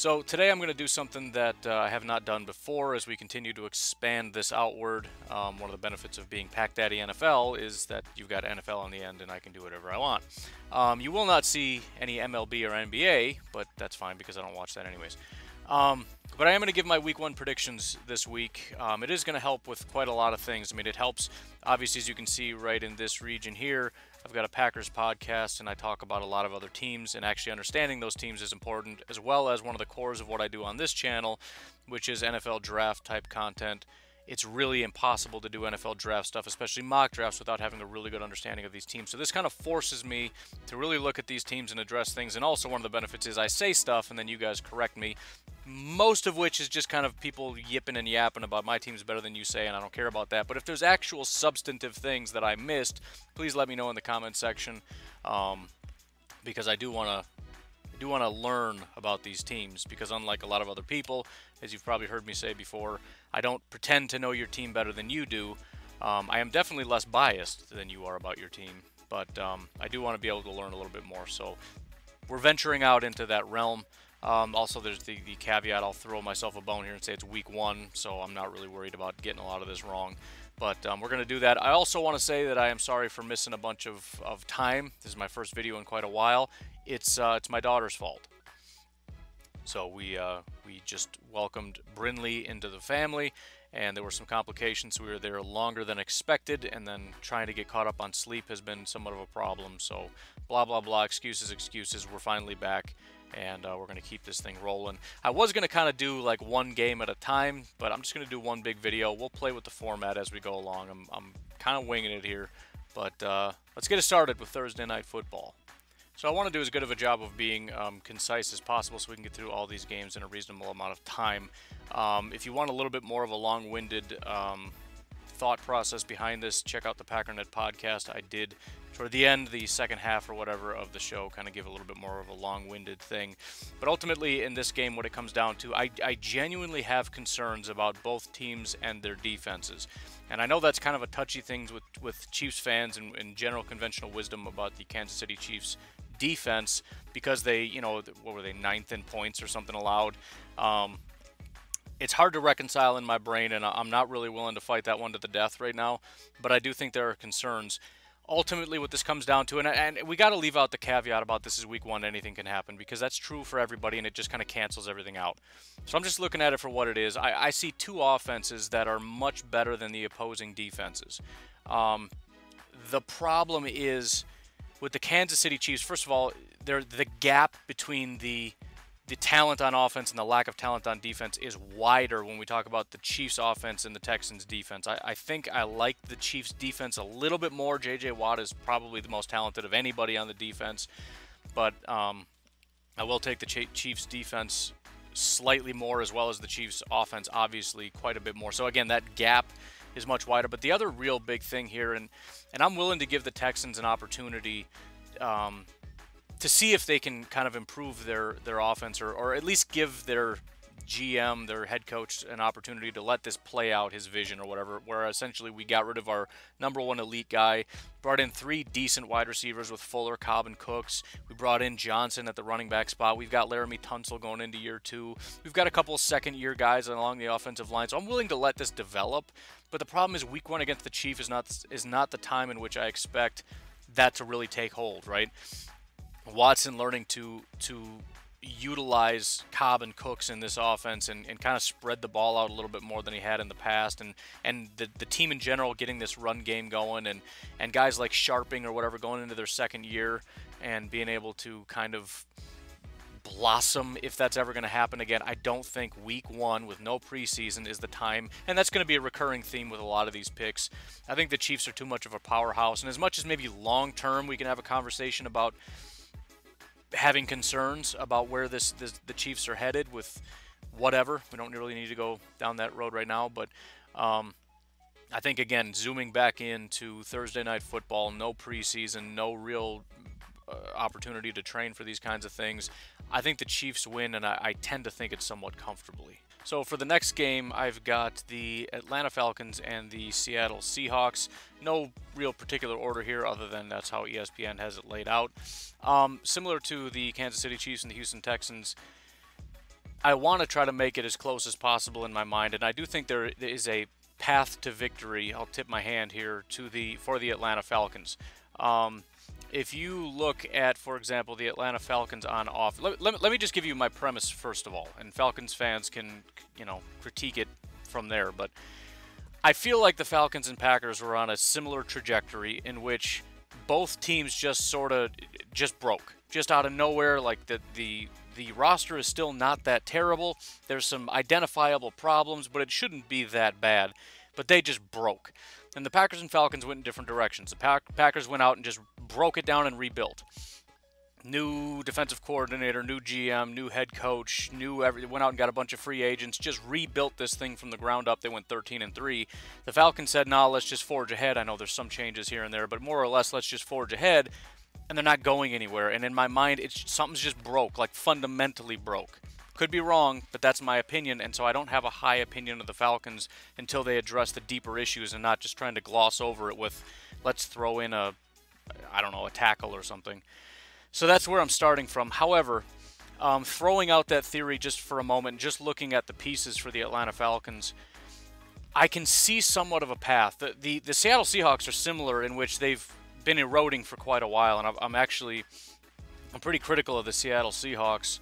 So today I'm going to do something that I have not done before as we continue to expand this outward. One of the benefits of being Pack Daddy NFL is that you've got NFL on the end and I can do whatever I want. You will not see any MLB or NBA, but that's fine because I don't watch that anyways. But I am going to give my Week 1 predictions this week. It is going to help with quite a lot of things. I mean, it helps, obviously, as you can see right in this region here. I've got a Packers podcast, and I talk about a lot of other teams, and actually understanding those teams is important, as well as one of the cores of what I do on this channel, which is NFL draft-type content. It's really impossible to do NFL draft stuff, especially mock drafts, without having a really good understanding of these teams. So this kind of forces me to really look at these teams and address things. And also one of the benefits is I say stuff and then you guys correct me, most of which is just kind of people yipping and yapping about my team's better than you say, and I don't care about that. But if there's actual substantive things that I missed, please let me know in the comment section, because I do want to learn about these teams, because unlike a lot of other people, as you've probably heard me say before, I don't pretend to know your team better than you do. I am definitely less biased than you are about your team, but I do want to be able to learn a little bit more. So we're venturing out into that realm. Also, there's the caveat, I'll throw myself a bone here and say it's Week 1, so I'm not really worried about getting a lot of this wrong. But we're going to do that. I also want to say that I am sorry for missing a bunch of time. This is my first video in quite a while. It's my daughter's fault. So we just welcomed Brindley into the family, and there were some complications. We were there longer than expected, and then trying to get caught up on sleep has been somewhat of a problem. So blah, blah, blah, excuses, excuses. We're finally back, and we're going to keep this thing rolling. I was going to kind of do like one game at a time, but I'm just going to do one big video. We'll play with the format as we go along. I'm kind of winging it here, but let's get it started with Thursday Night Football. So I want to do as good of a job of being concise as possible so we can get through all these games in a reasonable amount of time. If you want a little bit more of a long-winded thought process behind this, check out the Packernet podcast. I did, toward the end, the second half or whatever of the show, kind of give a little bit more of a long-winded thing. But ultimately, in this game, what it comes down to, I genuinely have concerns about both teams and their defenses. And I know that's kind of a touchy thing with Chiefs fans and general conventional wisdom about the Kansas City Chiefs defense, because they, you know, what were they, 9th in points or something allowed. It's hard to reconcile in my brain, and I'm not really willing to fight that one to the death right now, but I do think there are concerns. Ultimately, what this comes down to, and we got to leave out the caveat about this is Week 1, anything can happen, because that's true for everybody, and it just kind of cancels everything out. So I'm just looking at it for what it is. I see two offenses that are much better than the opposing defenses. The problem is with the Kansas City Chiefs. First of all, the gap between the talent on offense and the lack of talent on defense is wider when we talk about the Chiefs offense and the Texans defense. I think I like the Chiefs defense a little bit more. J.J. Watt is probably the most talented of anybody on the defense, but I will take the Chiefs defense slightly more, as well as the Chiefs offense, obviously, quite a bit more. So again, that gap is much wider. But the other real big thing here, and I'm willing to give the Texans an opportunity to see if they can kind of improve their offense, or at least give their GM, their head coach, an opportunity to let this play out, his vision or whatever, where essentially we got rid of our #1 elite guy, brought in 3 decent wide receivers with Fuller, Cobb, and Cooks. We brought in Johnson at the running back spot. We've got Laramie Tunsil going into year 2. We've got a couple second-year guys along the offensive line, so I'm willing to let this develop. But the problem is Week 1 against the Chiefs is not the time in which I expect that to really take hold, right? Watson learning to utilize Cobb and Cooks in this offense and kind of spread the ball out a little bit more than he had in the past, and the team in general getting this run game going, and guys like Sharping or whatever going into their second year and being able to kind of blossom, if that's ever going to happen again. I don't think Week 1 with no preseason is the time, and that's going to be a recurring theme with a lot of these picks. I think the Chiefs are too much of a powerhouse, and as much as maybe long term we can have a conversation about having concerns about where the Chiefs are headed with whatever. We don't really need to go down that road right now, but I think, again, zooming back into Thursday Night Football, no preseason, no real opportunity to train for these kinds of things, I think the Chiefs win, and I tend to think it somewhat comfortably. So for the next game, I've got the Atlanta Falcons and the Seattle Seahawks. No real particular order here, other than that's how ESPN has it laid out. Similar to the Kansas City Chiefs and the Houston Texans, I want to try to make it as close as possible in my mind, and I do think there is a path to victory. I'll tip my hand here for the Atlanta Falcons. If you look at, for example, the Atlanta Falcons on off, let me just give you my premise first of all, and Falcons fans can, you know, critique it from there. But I feel like the Falcons and Packers were on a similar trajectory in which both teams just sort of broke, just out of nowhere. Like the roster is still not that terrible. There's some identifiable problems, but it shouldn't be that bad. But they just broke. And the Packers and Falcons went in different directions. The Packers went out and just broke it down and rebuilt. New defensive coordinator, new GM, new head coach, new everything. Went out and got a bunch of free agents, just rebuilt this thing from the ground up. They went 13-3. The Falcons said, nah, let's just forge ahead. I know there's some changes here and there, but more or less, let's just forge ahead. And they're not going anywhere. And in my mind, it's something's just broke, like fundamentally broke. Could be wrong, but that's my opinion, and so I don't have a high opinion of the Falcons until they address the deeper issues and not just trying to gloss over it with, let's throw in a, I don't know, a tackle or something. So that's where I'm starting from. However, throwing out that theory just for a moment, just looking at the pieces for the Atlanta Falcons, I can see somewhat of a path. The Seattle Seahawks are similar in which they've been eroding for quite a while, and I'm pretty critical of the Seattle Seahawks.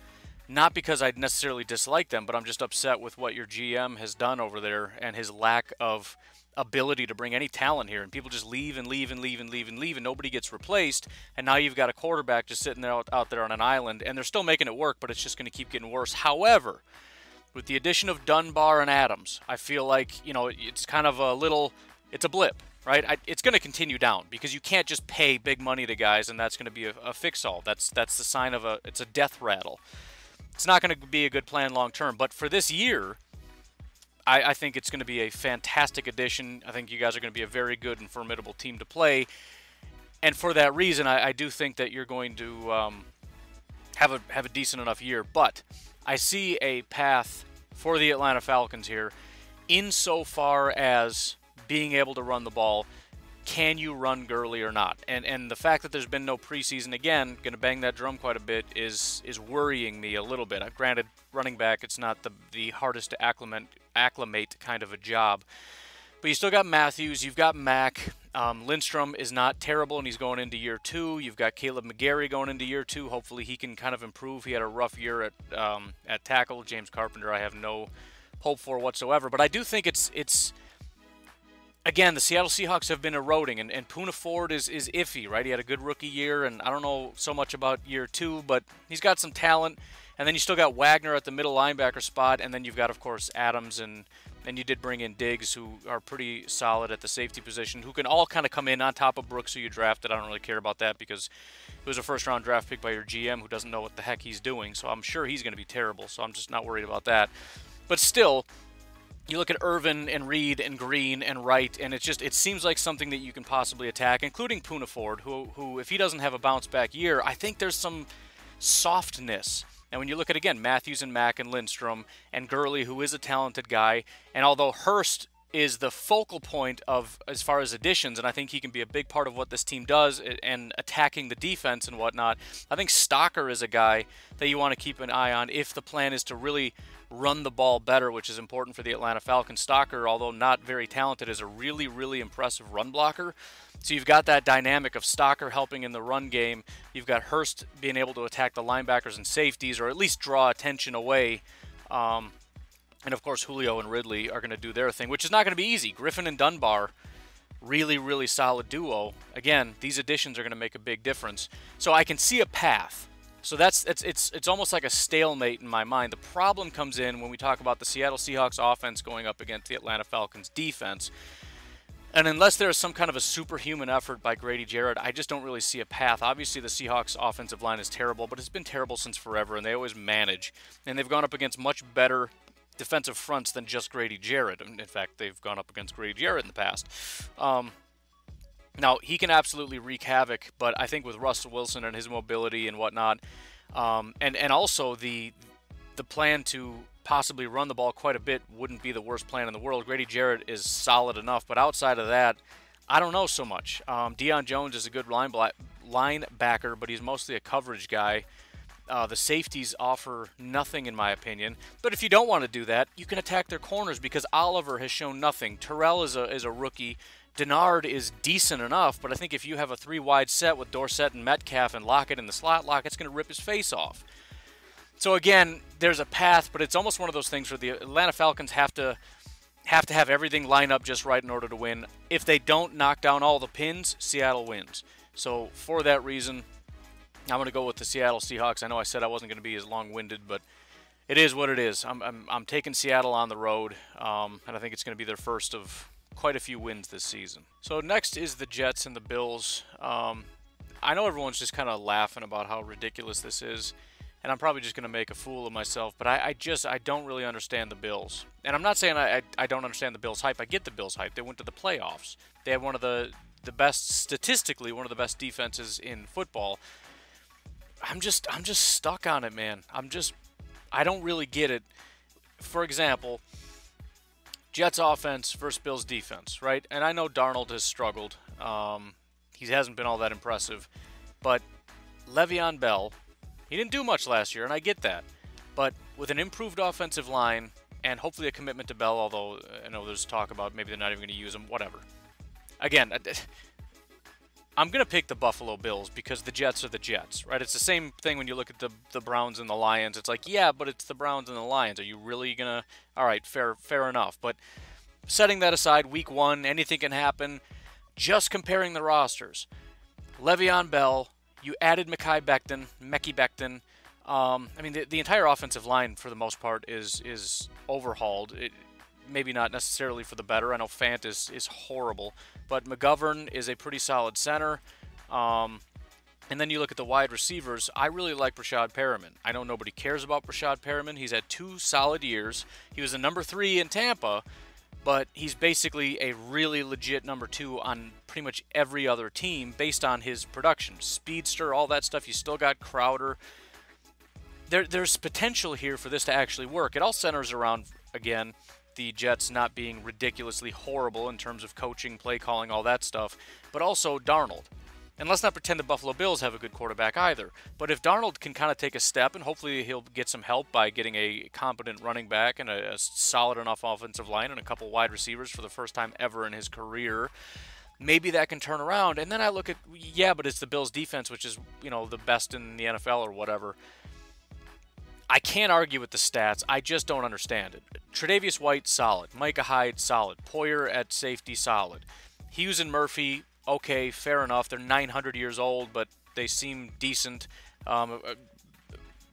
Not because I'd necessarily dislike them, but I'm just upset with what your GM has done over there and his lack of ability to bring any talent here. And people just leave and leave and leave and leave and leave, and nobody gets replaced. And now you've got a quarterback just sitting there out there on an island, and they're still making it work, but it's just going to keep getting worse. However, with the addition of Dunbar and Adams, I feel like, you know, it's kind of a little, it's a blip, right? It's going to continue down because you can't just pay big money to guys, and that's going to be a fix-all. That's the sign of it's a death rattle. It's not going to be a good plan long term, but for this year, I think it's going to be a fantastic addition. I think you guys are going to be a very good and formidable team to play, and for that reason, I do think that you're going to have a decent enough year. But I see a path for the Atlanta Falcons here, insofar as being able to run the ball. Can you run Gurley or not? And the fact that there's been no preseason, again, going to bang that drum quite a bit, is worrying me a little bit. Granted, running back, it's not the hardest to acclimate kind of a job. But you still got Matthews, you've got Mack. Lindstrom is not terrible, and he's going into year two. You've got Caleb McGarry going into year two. Hopefully he can kind of improve. He had a rough year at tackle. James Carpenter I have no hope for whatsoever. But I do think it's again, the Seattle Seahawks have been eroding, and Poona Ford is iffy, right? He had a good rookie year, and I don't know so much about year two, but he's got some talent. And then you still got Wagner at the middle linebacker spot, and then you've got, of course, Adams, and you did bring in Diggs, who are pretty solid at the safety position, who can all kind of come in on top of Brooks, who you drafted. I don't really care about that because it was a first-round draft pick by your GM who doesn't know what the heck he's doing, so I'm sure he's going to be terrible, so I'm just not worried about that. But still, you look at Irvin and Reed and Green and Wright, and it seems like something that you can possibly attack, including Poona Ford, who if he doesn't have a bounce-back year, I think there's some softness. And when you look at, again, Matthews and Mack and Lindstrom and Gurley, who is a talented guy, and although Hurst is the focal point of as far as additions, and I think he can be a big part of what this team does and attacking the defense and whatnot, I think Stocker is a guy that you want to keep an eye on if the plan is to really run the ball better, which is important for the Atlanta Falcons. Stocker, although not very talented, is a really, really impressive run blocker. So you've got that dynamic of Stocker helping in the run game. You've got Hurst being able to attack the linebackers and safeties, or at least draw attention away. And, of course, Julio and Ridley are going to do their thing, which is not going to be easy. Griffin and Dunbar, really, really solid duo. Again, these additions are going to make a big difference. So I can see a path. So it's almost like a stalemate in my mind. The problem comes in when we talk about the Seattle Seahawks offense going up against the Atlanta Falcons defense. And unless there is some kind of a superhuman effort by Grady Jarrett, I just don't really see a path. Obviously, the Seahawks offensive line is terrible, but it's been terrible since forever, and they always manage. And they've gone up against much better defensive fronts than just Grady Jarrett. In fact, they've gone up against Grady Jarrett in the past. Now, he can absolutely wreak havoc, but I think with Russell Wilson and his mobility and whatnot, and also the plan to possibly run the ball quite a bit wouldn't be the worst plan in the world. Grady Jarrett is solid enough, but outside of that, I don't know so much. Deion Jones is a good linebacker, but he's mostly a coverage guy. The safeties offer nothing, in my opinion. But if you don't want to do that, you can attack their corners, because Oliver has shown nothing. Terrell is a rookie. Denard is decent enough, but I think if you have a three-wide set with Dorsett and Metcalf and Lockett in the slot, Lockett's going to rip his face off. So again, there's a path, but it's almost one of those things where the Atlanta Falcons have to have everything line up just right in order to win. If they don't knock down all the pins, Seattle wins. So for that reason, I'm going to go with the Seattle Seahawks. I know I said I wasn't going to be as long-winded, but it is what it is. I'm taking Seattle on the road, and I think it's going to be their first of quite a few wins this season. So next is the Jets and the Bills. I know everyone's just kind of laughing about how ridiculous this is, and I'm probably just going to make a fool of myself, but I don't really understand the Bills. And I'm not saying I don't understand the Bills hype. I get the Bills hype. They went to the playoffs. They had one of the best, statistically, one of the best defenses in football. I'm just stuck on it, man. I don't really get it. For example, Jets offense versus Bills defense, right? And I know Darnold has struggled. He hasn't been all that impressive. But Le'Veon Bell, he didn't do much last year, and I get that. But with an improved offensive line and hopefully a commitment to Bell, although I know there's talk about maybe they're not even going to use him, whatever. Again, I'm going to pick the Buffalo Bills because the Jets are the Jets, right? It's the same thing when you look at the Browns and the Lions. It's like, yeah, but it's the Browns and the Lions. Are you really going to... All right, fair enough. But setting that aside, week one, anything can happen. Just comparing the rosters. Le'Veon Bell, you added Mekhi Becton. I mean, the entire offensive line, for the most part, is overhauled. Maybe not necessarily for the better. I know Fant is horrible, but McGovern is a pretty solid center. And then you look at the wide receivers. I really like Rashad Perriman. I know nobody cares about Rashad Perriman. He's had two solid years. He was a number 3 in Tampa, but he's basically a really legit number 2 on pretty much every other team based on his production. Speedster, all that stuff. You still got Crowder. There's potential here for this to actually work. It all centers around, again, the Jets not being ridiculously horrible in terms of coaching, play calling, all that stuff, but also Darnold. And let's not pretend the Buffalo Bills have a good quarterback either. But if Darnold can kind of take a step, and hopefully he'll get some help by getting a competent running back and a solid enough offensive line and a couple wide receivers for the first time ever in his career, maybe that can turn around. And then I look at, yeah, but it's the Bills defense, which is, you know, the best in the NFL or whatever. I can't argue with the stats. I just don't understand it. Tre'Davious White, solid. Micah Hyde, solid. Poyer at safety, solid. Hughes and Murphy, okay, fair enough. They're 900 years old, but they seem decent. You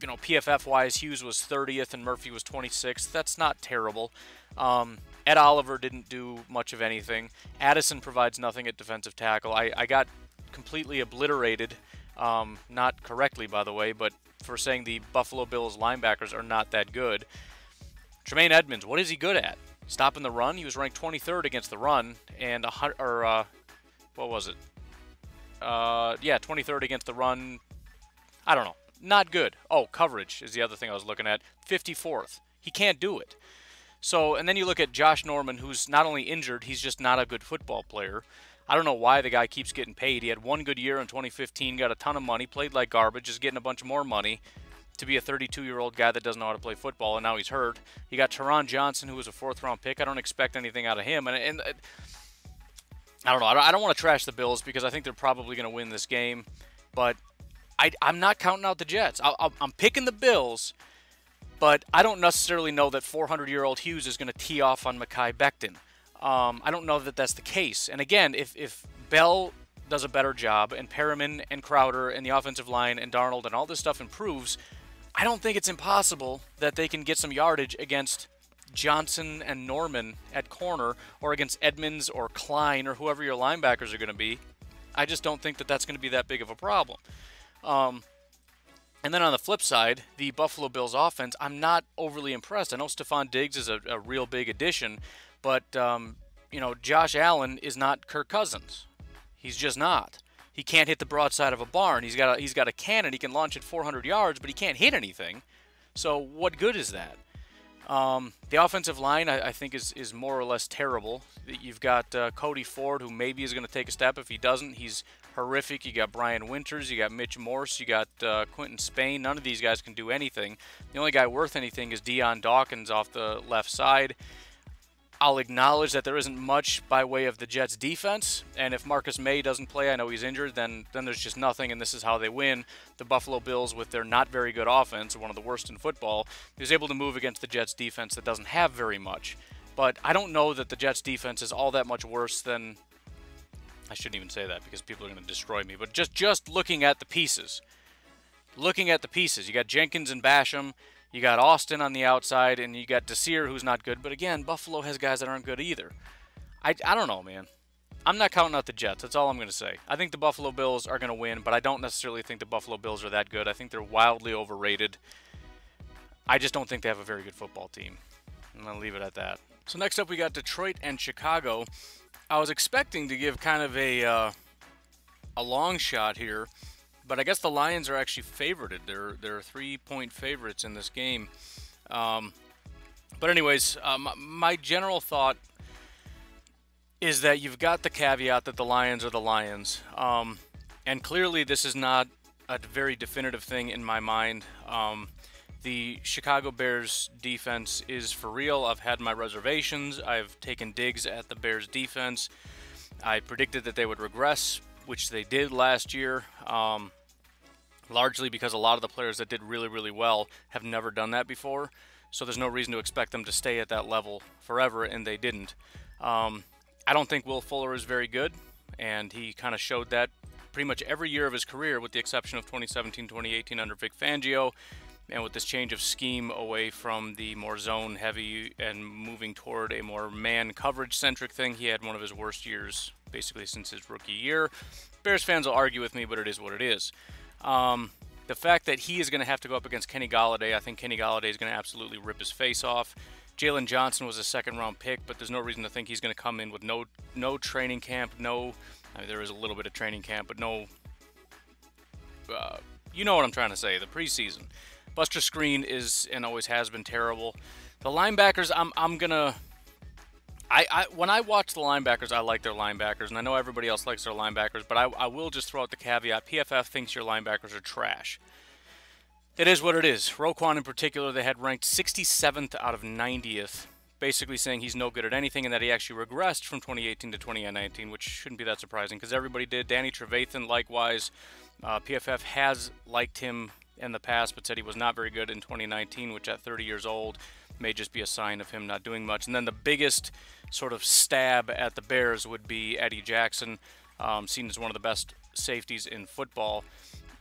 know, PFF-wise, Hughes was 30th and Murphy was 26th. That's not terrible. Ed Oliver didn't do much of anything. Addison provides nothing at defensive tackle. I got completely obliterated. Not correctly, by the way, but for saying the Buffalo Bills linebackers are not that good. Tremaine Edmonds, what is he good at? Stopping the run? He was ranked 23rd against the run, and what was it? Yeah, 23rd against the run. I don't know. Not good. Oh, coverage is the other thing I was looking at. 54th. He can't do it. So, and then you look at Josh Norman, who's not only injured, he's just not a good football player. I don't know why the guy keeps getting paid. He had one good year in 2015, got a ton of money, played like garbage, is getting a bunch more money to be a 32-year-old guy that doesn't know how to play football, and now he's hurt. You got Teron Johnson, who was a 4th-round pick. I don't expect anything out of him. And I don't know. I don't want to trash the Bills because I think they're probably going to win this game, but I'm not counting out the Jets. I'm picking the Bills, but I don't necessarily know that 400-year-old Hughes is going to tee off on Mekhi Becton. I don't know that that's the case. And again, if Bell does a better job and Perriman and Crowder and the offensive line and Darnold and all this stuff improves, I don't think it's impossible that they can get some yardage against Johnson and Norman at corner or against Edmonds or Klein or whoever your linebackers are going to be. I just don't think that that's going to be that big of a problem. And then on the flip side, the Buffalo Bills offense, I'm not overly impressed. I know Stephon Diggs is a real big addition, but, you know, Josh Allen is not Kirk Cousins. He's just not. He can't hit the broadside of a barn. He's got a cannon. He can launch it 400 yards, but he can't hit anything. So what good is that? The offensive line, I think, is more or less terrible. You've got Cody Ford, who maybe is going to take a step. If he doesn't, he's horrific. You got Brian Winters, you got Mitch Morse, you got Quentin Spain. None of these guys can do anything. The only guy worth anything is Deion Dawkins off the left side. I'll acknowledge that there isn't much by way of the Jets' defense, and if Marcus May doesn't play, I know he's injured, then there's just nothing, and this is how they win. The Buffalo Bills, with their not very good offense, one of the worst in football, is able to move against the Jets' defense that doesn't have very much. But I don't know that the Jets' defense is all that much worse than... I shouldn't even say that because people are going to destroy me, but just looking at the pieces. Looking at the pieces. You got Jenkins and Basham. You got Austin on the outside, and you got Desir, who's not good. But again, Buffalo has guys that aren't good either. I don't know, man. I'm not counting out the Jets. That's all I'm going to say. I think the Buffalo Bills are going to win, but I don't necessarily think the Buffalo Bills are that good. I think they're wildly overrated. I just don't think they have a very good football team. I'm going to leave it at that. So next up, we got Detroit and Chicago. I was expecting to give kind of a long shot here. But I guess the Lions are actually favorited. They're 3-point favorites in this game. But anyways, my general thought is that you've got the caveat that the Lions are the Lions. And clearly this is not a very definitive thing in my mind. The Chicago Bears defense is for real. I've had my reservations. I've taken digs at the Bears defense. I predicted that they would regress, which they did last year, largely because a lot of the players that did really, really well have never done that before. So there's no reason to expect them to stay at that level forever, and they didn't. I don't think Will Fuller is very good, and he kind of showed that pretty much every year of his career with the exception of 2017-2018 under Vic Fangio, and with this change of scheme away from the more zone-heavy and moving toward a more man-coverage-centric thing. He had one of his worst years basically since his rookie year. Bears fans will argue with me, but it is what it is. The fact that he is going to have to go up against Kenny Golladay, I think Kenny Golladay is going to absolutely rip his face off. Jalen Johnson was a second-round pick, but there's no reason to think he's going to come in with no training camp, I mean, there is a little bit of training camp, but no... you know what I'm trying to say, the preseason. Buster Screen is and always has been terrible. The linebackers, when I watch the linebackers, I like their linebackers, and I know everybody else likes their linebackers, but I will just throw out the caveat: PFF thinks your linebackers are trash. It is what it is. Roquan in particular, they had ranked 67th out of 90th, basically saying he's no good at anything, and that he actually regressed from 2018 to 2019, which shouldn't be that surprising because everybody did. Danny Trevathan, likewise, PFF has liked him in the past, but said he was not very good in 2019, which at 30 years old may just be a sign of him not doing much. And then the biggest sort of stab at the Bears would be Eddie Jackson, seen as one of the best safeties in football.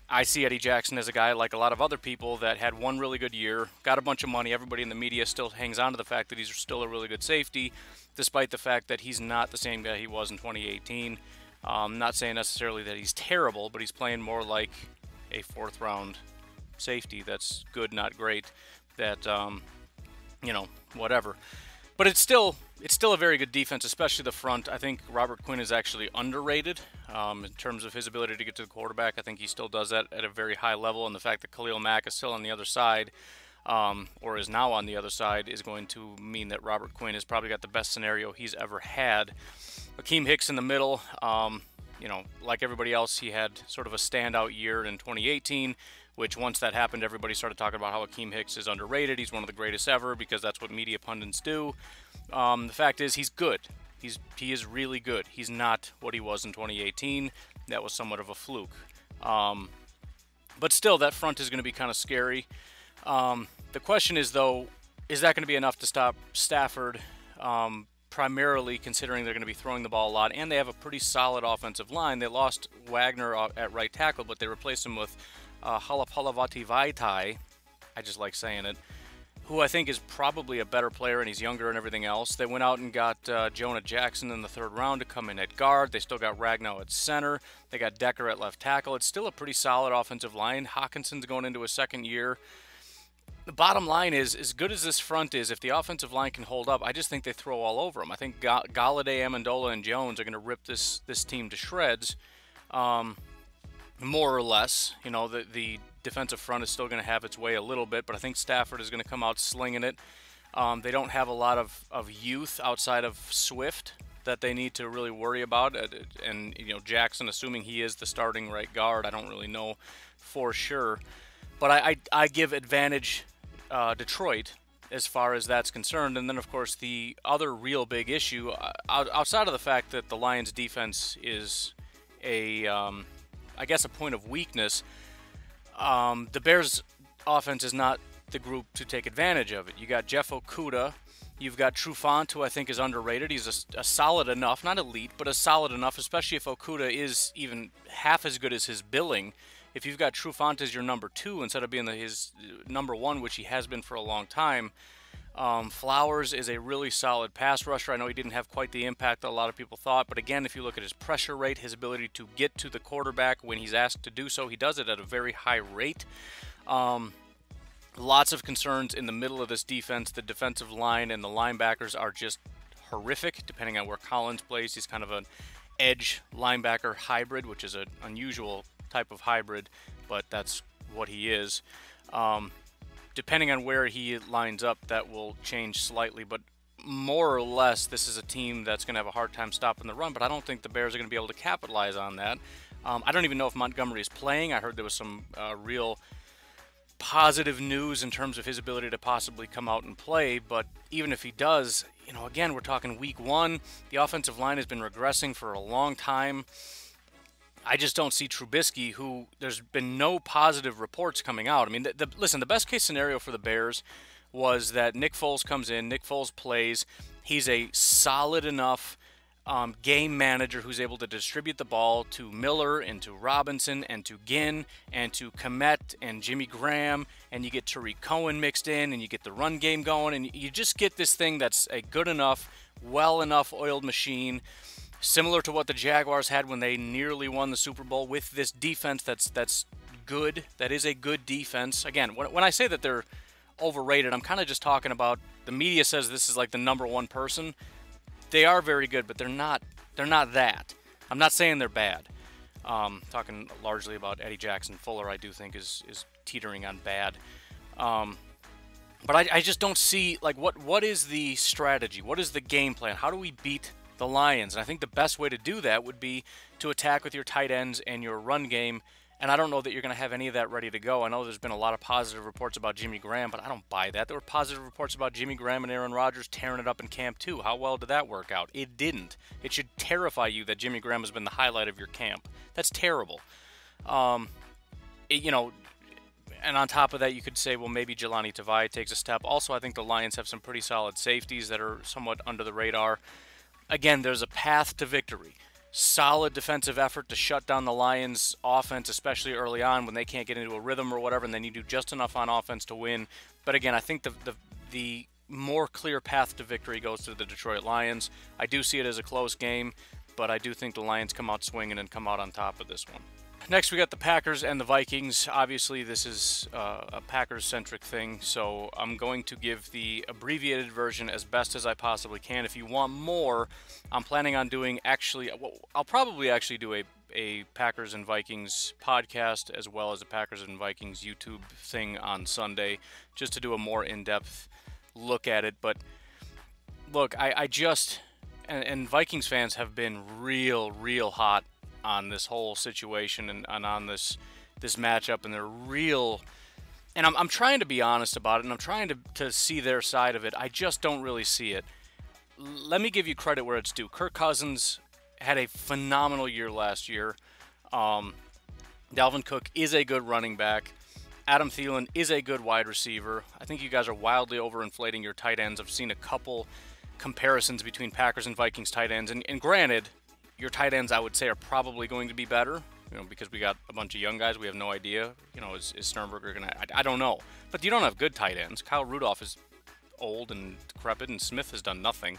I see Eddie Jackson as a guy like a lot of other people that had one really good year, got a bunch of money. Everybody in the media still hangs on to the fact that he's still a really good safety, despite the fact that he's not the same guy he was in 2018. I'm not saying necessarily that he's terrible, but he's playing more like a fourth-round safety that's good, not great, that you know, whatever. But it's still a very good defense, especially the front. I think Robert Quinn is actually underrated in terms of his ability to get to the quarterback. I think he still does that at a very high level, and the fact that Khalil Mack is still on the other side, or is now on the other side, is going to mean that Robert Quinn has probably got the best scenario he's ever had. Akeem Hicks in the middle, you know, like everybody else, he had sort of a standout year in 2018, which once that happened, everybody started talking about how Akeem Hicks is underrated. He's one of the greatest ever because that's what media pundits do. The fact is he's good. He is really good. He's not what he was in 2018. That was somewhat of a fluke. But still, that front is going to be kind of scary. The question is, though, is that going to be enough to stop Stafford? Primarily considering they're going to be throwing the ball a lot, and they have a pretty solid offensive line. They lost Wagner at right tackle, but they replaced him with Halapalavati, I just like saying it, who I think is probably a better player, and he's younger and everything else. They went out and got Jonah Jackson in the third round to come in at guard. They still got Ragnow at center. They got Decker at left tackle. It's still a pretty solid offensive line. Hawkinson's going into his second year. The bottom line is, as good as this front is, if the offensive line can hold up, I just think they throw all over them. I think Golladay, Amendola, and Jones are going to rip this team to shreds. More or less, you know, the defensive front is still going to have its way a little bit, but I think Stafford is going to come out slinging it. They don't have a lot of youth outside of Swift, that they need to really worry about. And, you know, Jackson, assuming he is the starting right guard, I don't really know for sure. But I give advantage Detroit as far as that's concerned. And then, of course, the other real big issue, outside of the fact that the Lions' defense is a, I guess, a point of weakness, the Bears' offense is not the group to take advantage of it. You got Jeff Okuda. You've got Trufant, who I think is underrated. He's a solid enough, not elite, but a solid enough, especially if Okuda is even half as good as his billing. If you've got Trufant as your number two instead of being his number one, which he has been for a long time, Flowers is a really solid pass rusher. I know he didn't have quite the impact that a lot of people thought, but again, if you look at his pressure rate, his ability to get to the quarterback when he's asked to do so, he does it at a very high rate. Lots of concerns in the middle of this defense. The defensive line and the linebackers are just horrific, depending on where Collins plays. He's kind of an edge linebacker hybrid, which is an unusual type of hybrid, but that's what he is. Depending on where he lines up, that will change slightly, but more or less, this is a team that's going to have a hard time stopping the run, but I don't think the Bears are going to be able to capitalize on that. I don't even know if Montgomery is playing. I heard there was some real positive news in terms of his ability to possibly come out and play, but even if he does, you know, again, we're talking week 1. The offensive line has been regressing for a long time. I just don't see Trubisky, who there's been no positive reports coming out. I mean, listen, the best case scenario for the Bears was that Nick Foles comes in, Nick Foles plays, he's a solid enough game manager who's able to distribute the ball to Miller and to Robinson and to Ginn and to Kmet and Jimmy Graham, and you get Tariq Cohen mixed in and you get the run game going, and you just get this thing that's a good enough, well enough oiled machine, similar to what the Jaguars had when they nearly won the Super Bowl, with this defense that's good, that is a good defense. Again, when I say that they're overrated, I'm kind of just talking about the media says this is like the number one person. They are very good, but they're not that. I'm not saying they're bad. Talking largely about Eddie Jackson. Fuller, I do think, is teetering on bad. But I just don't see, like, what is the strategy? What is the game plan? How do we beat the Lions? And I think the best way to do that would be to attack with your tight ends and your run game. And I don't know that you're going to have any of that ready to go. I know there's been a lot of positive reports about Jimmy Graham, but I don't buy that. There were positive reports about Jimmy Graham and Aaron Rodgers tearing it up in camp too. How well did that work out? It didn't. It should terrify you that Jimmy Graham has been the highlight of your camp. That's terrible. You know, and on top of that, you could say, well, maybe Jelani Tavai takes a step. Also, I think the Lions have some pretty solid safeties that are somewhat under the radar. Again, there's a path to victory. Solid defensive effort to shut down the Lions' offense, especially early on when they can't get into a rhythm or whatever, and then you do just enough on offense to win. But again, I think the more clear path to victory goes to the Detroit Lions. I do see it as a close game, but I do think the Lions come out swinging and come out on top of this one. Next, we got the Packers and the Vikings. Obviously, this is a Packers-centric thing, so I'm going to give the abbreviated version as best as I possibly can. If you want more, I'm planning on doing I'll probably actually do a Packers and Vikings podcast as well as a Packers and Vikings YouTube thing on Sunday, just to do a more in-depth look at it. But look, and Vikings fans have been real, real hot on this whole situation and on this matchup, and they're real, and I'm trying to be honest about it, and I'm trying to see their side of it. I just don't really see it. Let me give you credit where it's due. Kirk Cousins had a phenomenal year last year. Dalvin Cook is a good running back. Adam Thielen is a good wide receiver. I think you guys are wildly overinflating your tight ends. I've seen a couple comparisons between Packers and Vikings tight ends, and granted, your tight ends, I would say, are probably going to be better, you know, because we got a bunch of young guys. We have no idea, you know, is Sternberger going to – I don't know. But you don't have good tight ends. Kyle Rudolph is old and decrepit, and Smith has done nothing.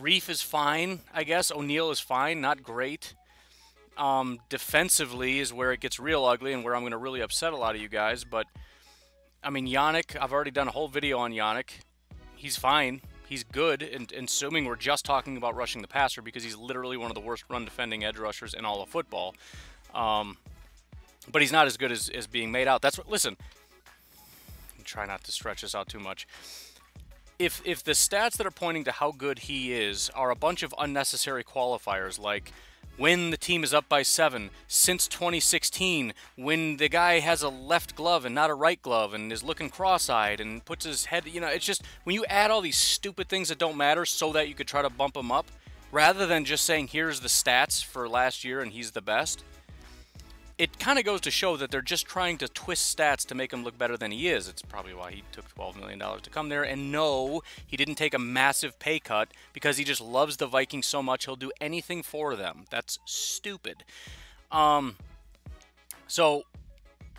Reif is fine, I guess. O'Neal is fine, not great. Defensively is where it gets real ugly and where I'm going to really upset a lot of you guys. But, I mean, Yannick, I've already done a whole video on Yannick. He's fine. He's good, and assuming we're just talking about rushing the passer, because he's literally one of the worst run-defending edge rushers in all of football. But he's not as good as being made out. That's what. Listen, try not to stretch this out too much. if the stats that are pointing to how good he is are a bunch of unnecessary qualifiers, like when the team is up by 7, since 2016, when the guy has a left glove and not a right glove and is looking cross-eyed and puts his head, you know, it's just when you add all these stupid things that don't matter so that you could try to bump him up, rather than just saying here's the stats for last year and he's the best, it kind of goes to show that they're just trying to twist stats to make him look better than he is. It's probably why he took $12 million to come there. And no, he didn't take a massive pay cut because he just loves the Vikings so much he'll do anything for them. That's stupid. So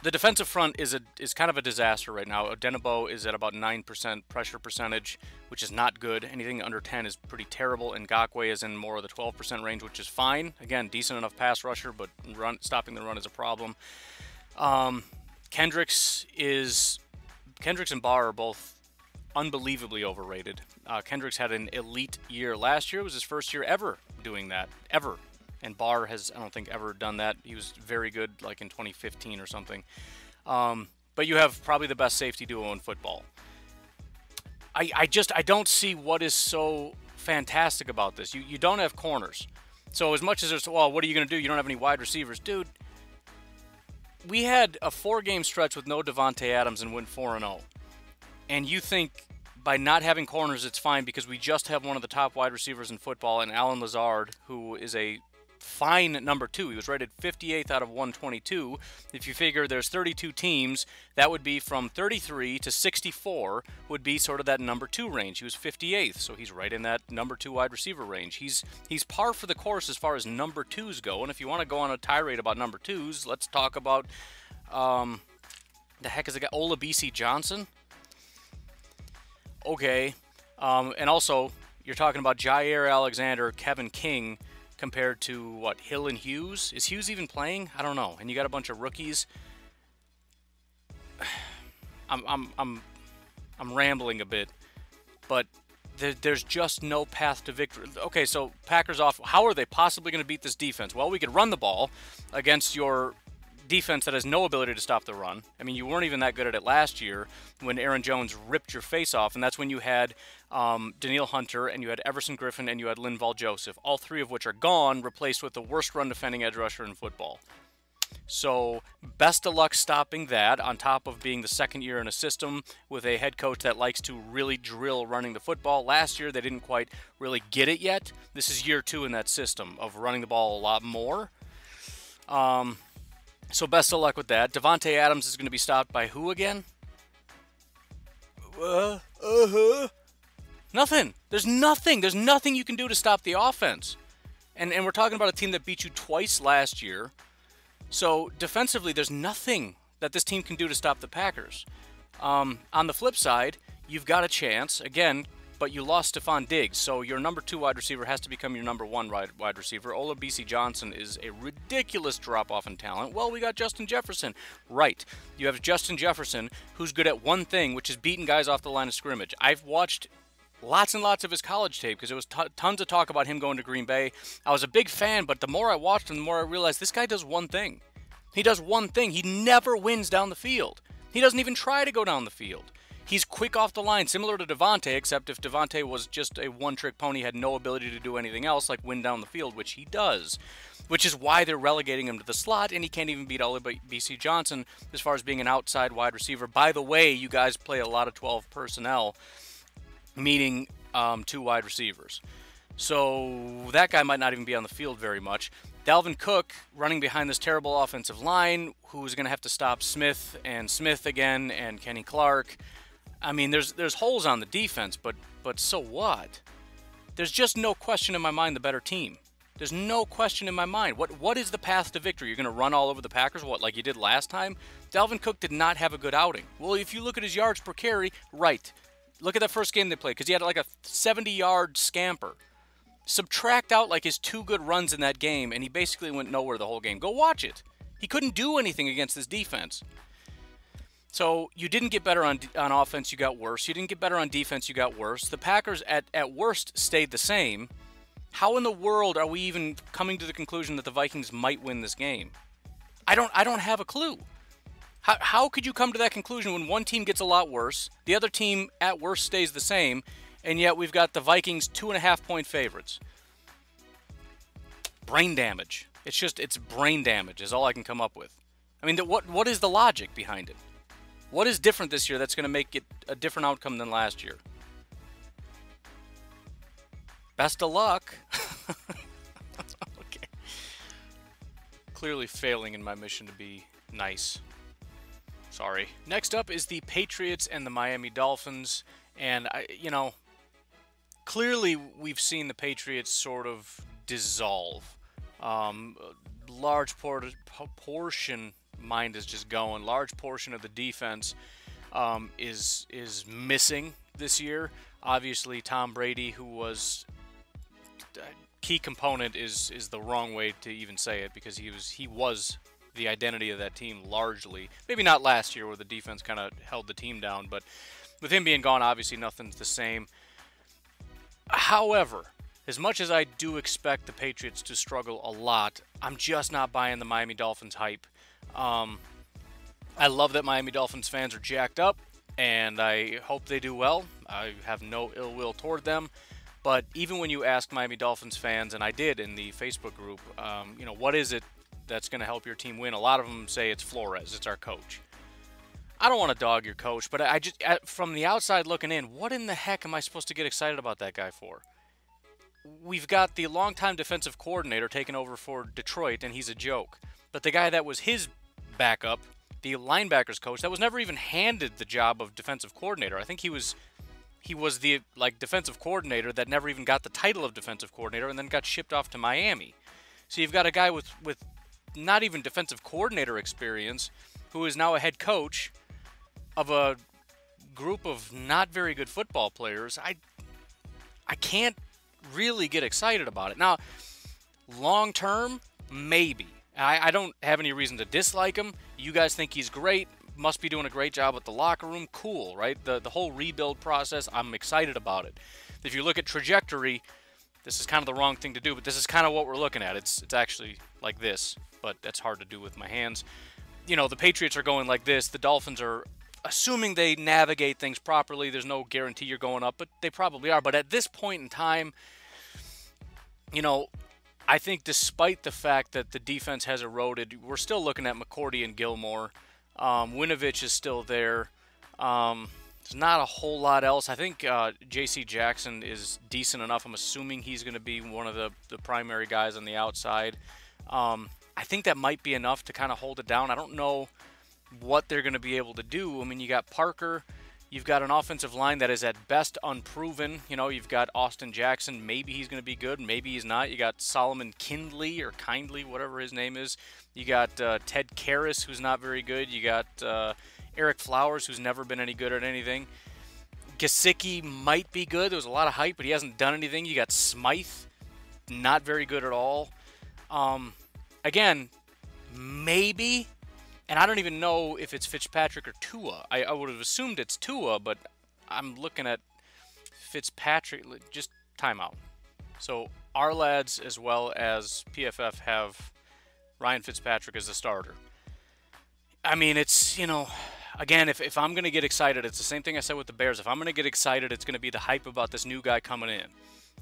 the defensive front is kind of a disaster right now. Odenigbo is at about 9% pressure percentage, which is not good. Anything under 10 is pretty terrible. Ngakoue is in more of the 12% range, which is fine. Again, decent enough pass rusher, but stopping the run is a problem. Kendricks and Barr are both unbelievably overrated. Kendricks had an elite year last year. It was his first year ever doing that, ever. And Barr has, I don't think, ever done that. He was very good, like, in 2015 or something. But you have probably the best safety duo in football. I don't see what is so fantastic about this. You don't have corners. So as much as there's, well, what are you going to do? You don't have any wide receivers. Dude, we had a 4-game stretch with no Devontae Adams and went 4-0. And you think by not having corners it's fine because we just have one of the top wide receivers in football and Allen Lazard, who is a fine number 2. He was rated 58th out of 122. If you figure there's 32 teams, that would be from 33 to 64 would be sort of that number 2 range. He was 58th, so he's right in that number 2 wide receiver range. He's par for the course as far as number 2s go. And if you want to go on a tirade about number 2s, let's talk about the heck is the guy, Olabisi Johnson. Okay, and also you're talking about Jaire Alexander, Kevin King, compared to, what, Hill and Hughes? Is Hughes even playing? I don't know. And you got a bunch of rookies. I'm rambling a bit, but there's just no path to victory. Okay, so Packers off. How are they possibly going to beat this defense? Well, we could run the ball against your defense that has no ability to stop the run. I mean, you weren't even that good at it last year when Aaron Jones ripped your face off, and that's when you had Danielle Hunter, and you had Everson Griffin, and you had Linval Joseph, all three of which are gone, replaced with the worst run-defending edge rusher in football. So best of luck stopping that, on top of being the second year in a system with a head coach that likes to really drill running the football. Last year, they didn't quite really get it yet. This is year 2 in that system of running the ball a lot more. So best of luck with that. Devontae Adams is going to be stopped by who again? Nothing. There's nothing. There's nothing you can do to stop the offense. And we're talking about a team that beat you twice last year. So defensively, there's nothing that this team can do to stop the Packers. On the flip side, you've got a chance, again, but you lost Stephon Diggs. So your number 2 wide receiver has to become your number 1 wide receiver. Olabisi Johnson is a ridiculous drop-off in talent. Well, we got Justin Jefferson. Right. You have Justin Jefferson, who's good at one thing, which is beating guys off the line of scrimmage. I've watched lots and lots of his college tape because there was tons of talk about him going to Green Bay. I was a big fan, but the more I watched him, the more I realized this guy does one thing. He does one thing. He never wins down the field. He doesn't even try to go down the field. He's quick off the line, similar to Devontae, except if Devontae was just a one-trick pony, had no ability to do anything else, like win down the field, which he does, which is why they're relegating him to the slot, and he can't even beat Olabisi Johnson as far as being an outside wide receiver. By the way, you guys play a lot of 12 personnel, meaning 2 wide receivers. So that guy might not even be on the field very much. Dalvin Cook running behind this terrible offensive line, who's going to have to stop Smith and Smith again and Kenny Clark. I mean, there's holes on the defense, but so what? There's just no question in my mind the better team. There's no question in my mind. What is the path to victory? You're going to run all over the Packers, what, like you did last time? Dalvin Cook did not have a good outing. Well, if you look at his yards per carry, right. Look at that first game they played, because he had like a 70-yard scamper. Subtract out like his 2 good runs in that game, and he basically went nowhere the whole game. Go watch it. He couldn't do anything against this defense. So you didn't get better on offense, you got worse. You didn't get better on defense, you got worse. The Packers, at worst, stayed the same. How in the world are we even coming to the conclusion that the Vikings might win this game? I don't have a clue. How could you come to that conclusion when one team gets a lot worse, the other team at worst stays the same, and yet we've got the Vikings 2.5-point favorites? Brain damage. It's just, it's brain damage is all I can come up with. I mean, what is the logic behind it? What is different this year that's going to make it a different outcome than last year? Best of luck. Okay. Clearly failing in my mission to be nice. Sorry. Next up is the Patriots and the Miami Dolphins. And, you know, clearly we've seen the Patriots sort of dissolve. Large portion, mind is just going, large portion of the defense is missing this year. Obviously, Tom Brady, who was a key component, is the wrong way to even say it, because he was the identity of that team largely. Maybe not last year where the defense kind of held the team down, but with him being gone, obviously nothing's the same. However, as much as I do expect the Patriots to struggle a lot, I'm just not buying the Miami Dolphins hype. I love that Miami Dolphins fans are jacked up, and I hope they do well. I have no ill will toward them. But even when you ask Miami Dolphins fans, and I did in the Facebook group, you know, what is it that's going to help your team win? A lot of them say it's Flores, it's our coach. I don't want to dog your coach, but I just, from the outside looking in, what in the heck am I supposed to get excited about that guy for? We've got the longtime defensive coordinator taking over for Detroit, and he's a joke. But the guy that was his backup, the linebackers coach, that was never even handed the job of defensive coordinator. I think he was the defensive coordinator that never even got the title of defensive coordinator, and then got shipped off to Miami. So you've got a guy with not even defensive coordinator experience who is now a head coach of a group of not very good football players. I can't really get excited about it. Now, long term, maybe. I don't have any reason to dislike him. You guys think he's great, must be doing a great job at the locker room. Cool, right? The whole rebuild process, I'm excited about it. If you look at trajectory, this is kind of the wrong thing to do, but this is kind of what we're looking at. It's actually like this, but that's hard to do with my hands. You know, the Patriots are going like this. The Dolphins are, assuming they navigate things properly, there's no guarantee you're going up, but they probably are. But at this point in time, you know, I think despite the fact that the defense has eroded, we're still looking at McCourty and Gilmore. Winovich is still there. There's not a whole lot else. I think J.C. Jackson is decent enough. I'm assuming he's going to be one of the primary guys on the outside. I think that might be enough to kind of hold it down. I don't know what they're going to be able to do. I mean, you got Parker. You've got an offensive line that is at best unproven. You know, you've got Austin Jackson. Maybe he's going to be good. Maybe he's not. You got Solomon Kindley or Kindly, whatever his name is. You got Ted Karras, who's not very good. You got Eric Flowers, who's never been any good at anything. Gesicki might be good. There was a lot of hype, but he hasn't done anything. You got Smythe, not very good at all. Again, maybe. And I don't even know if it's Fitzpatrick or Tua. I would have assumed it's Tua, but I'm looking at Fitzpatrick. Just timeout. So our lads, as well as PFF, have Ryan Fitzpatrick as the starter. I mean, it's, you know, again, if I'm going to get excited, it's the same thing I said with the Bears. If I'm going to get excited, it's going to be the hype about this new guy coming in.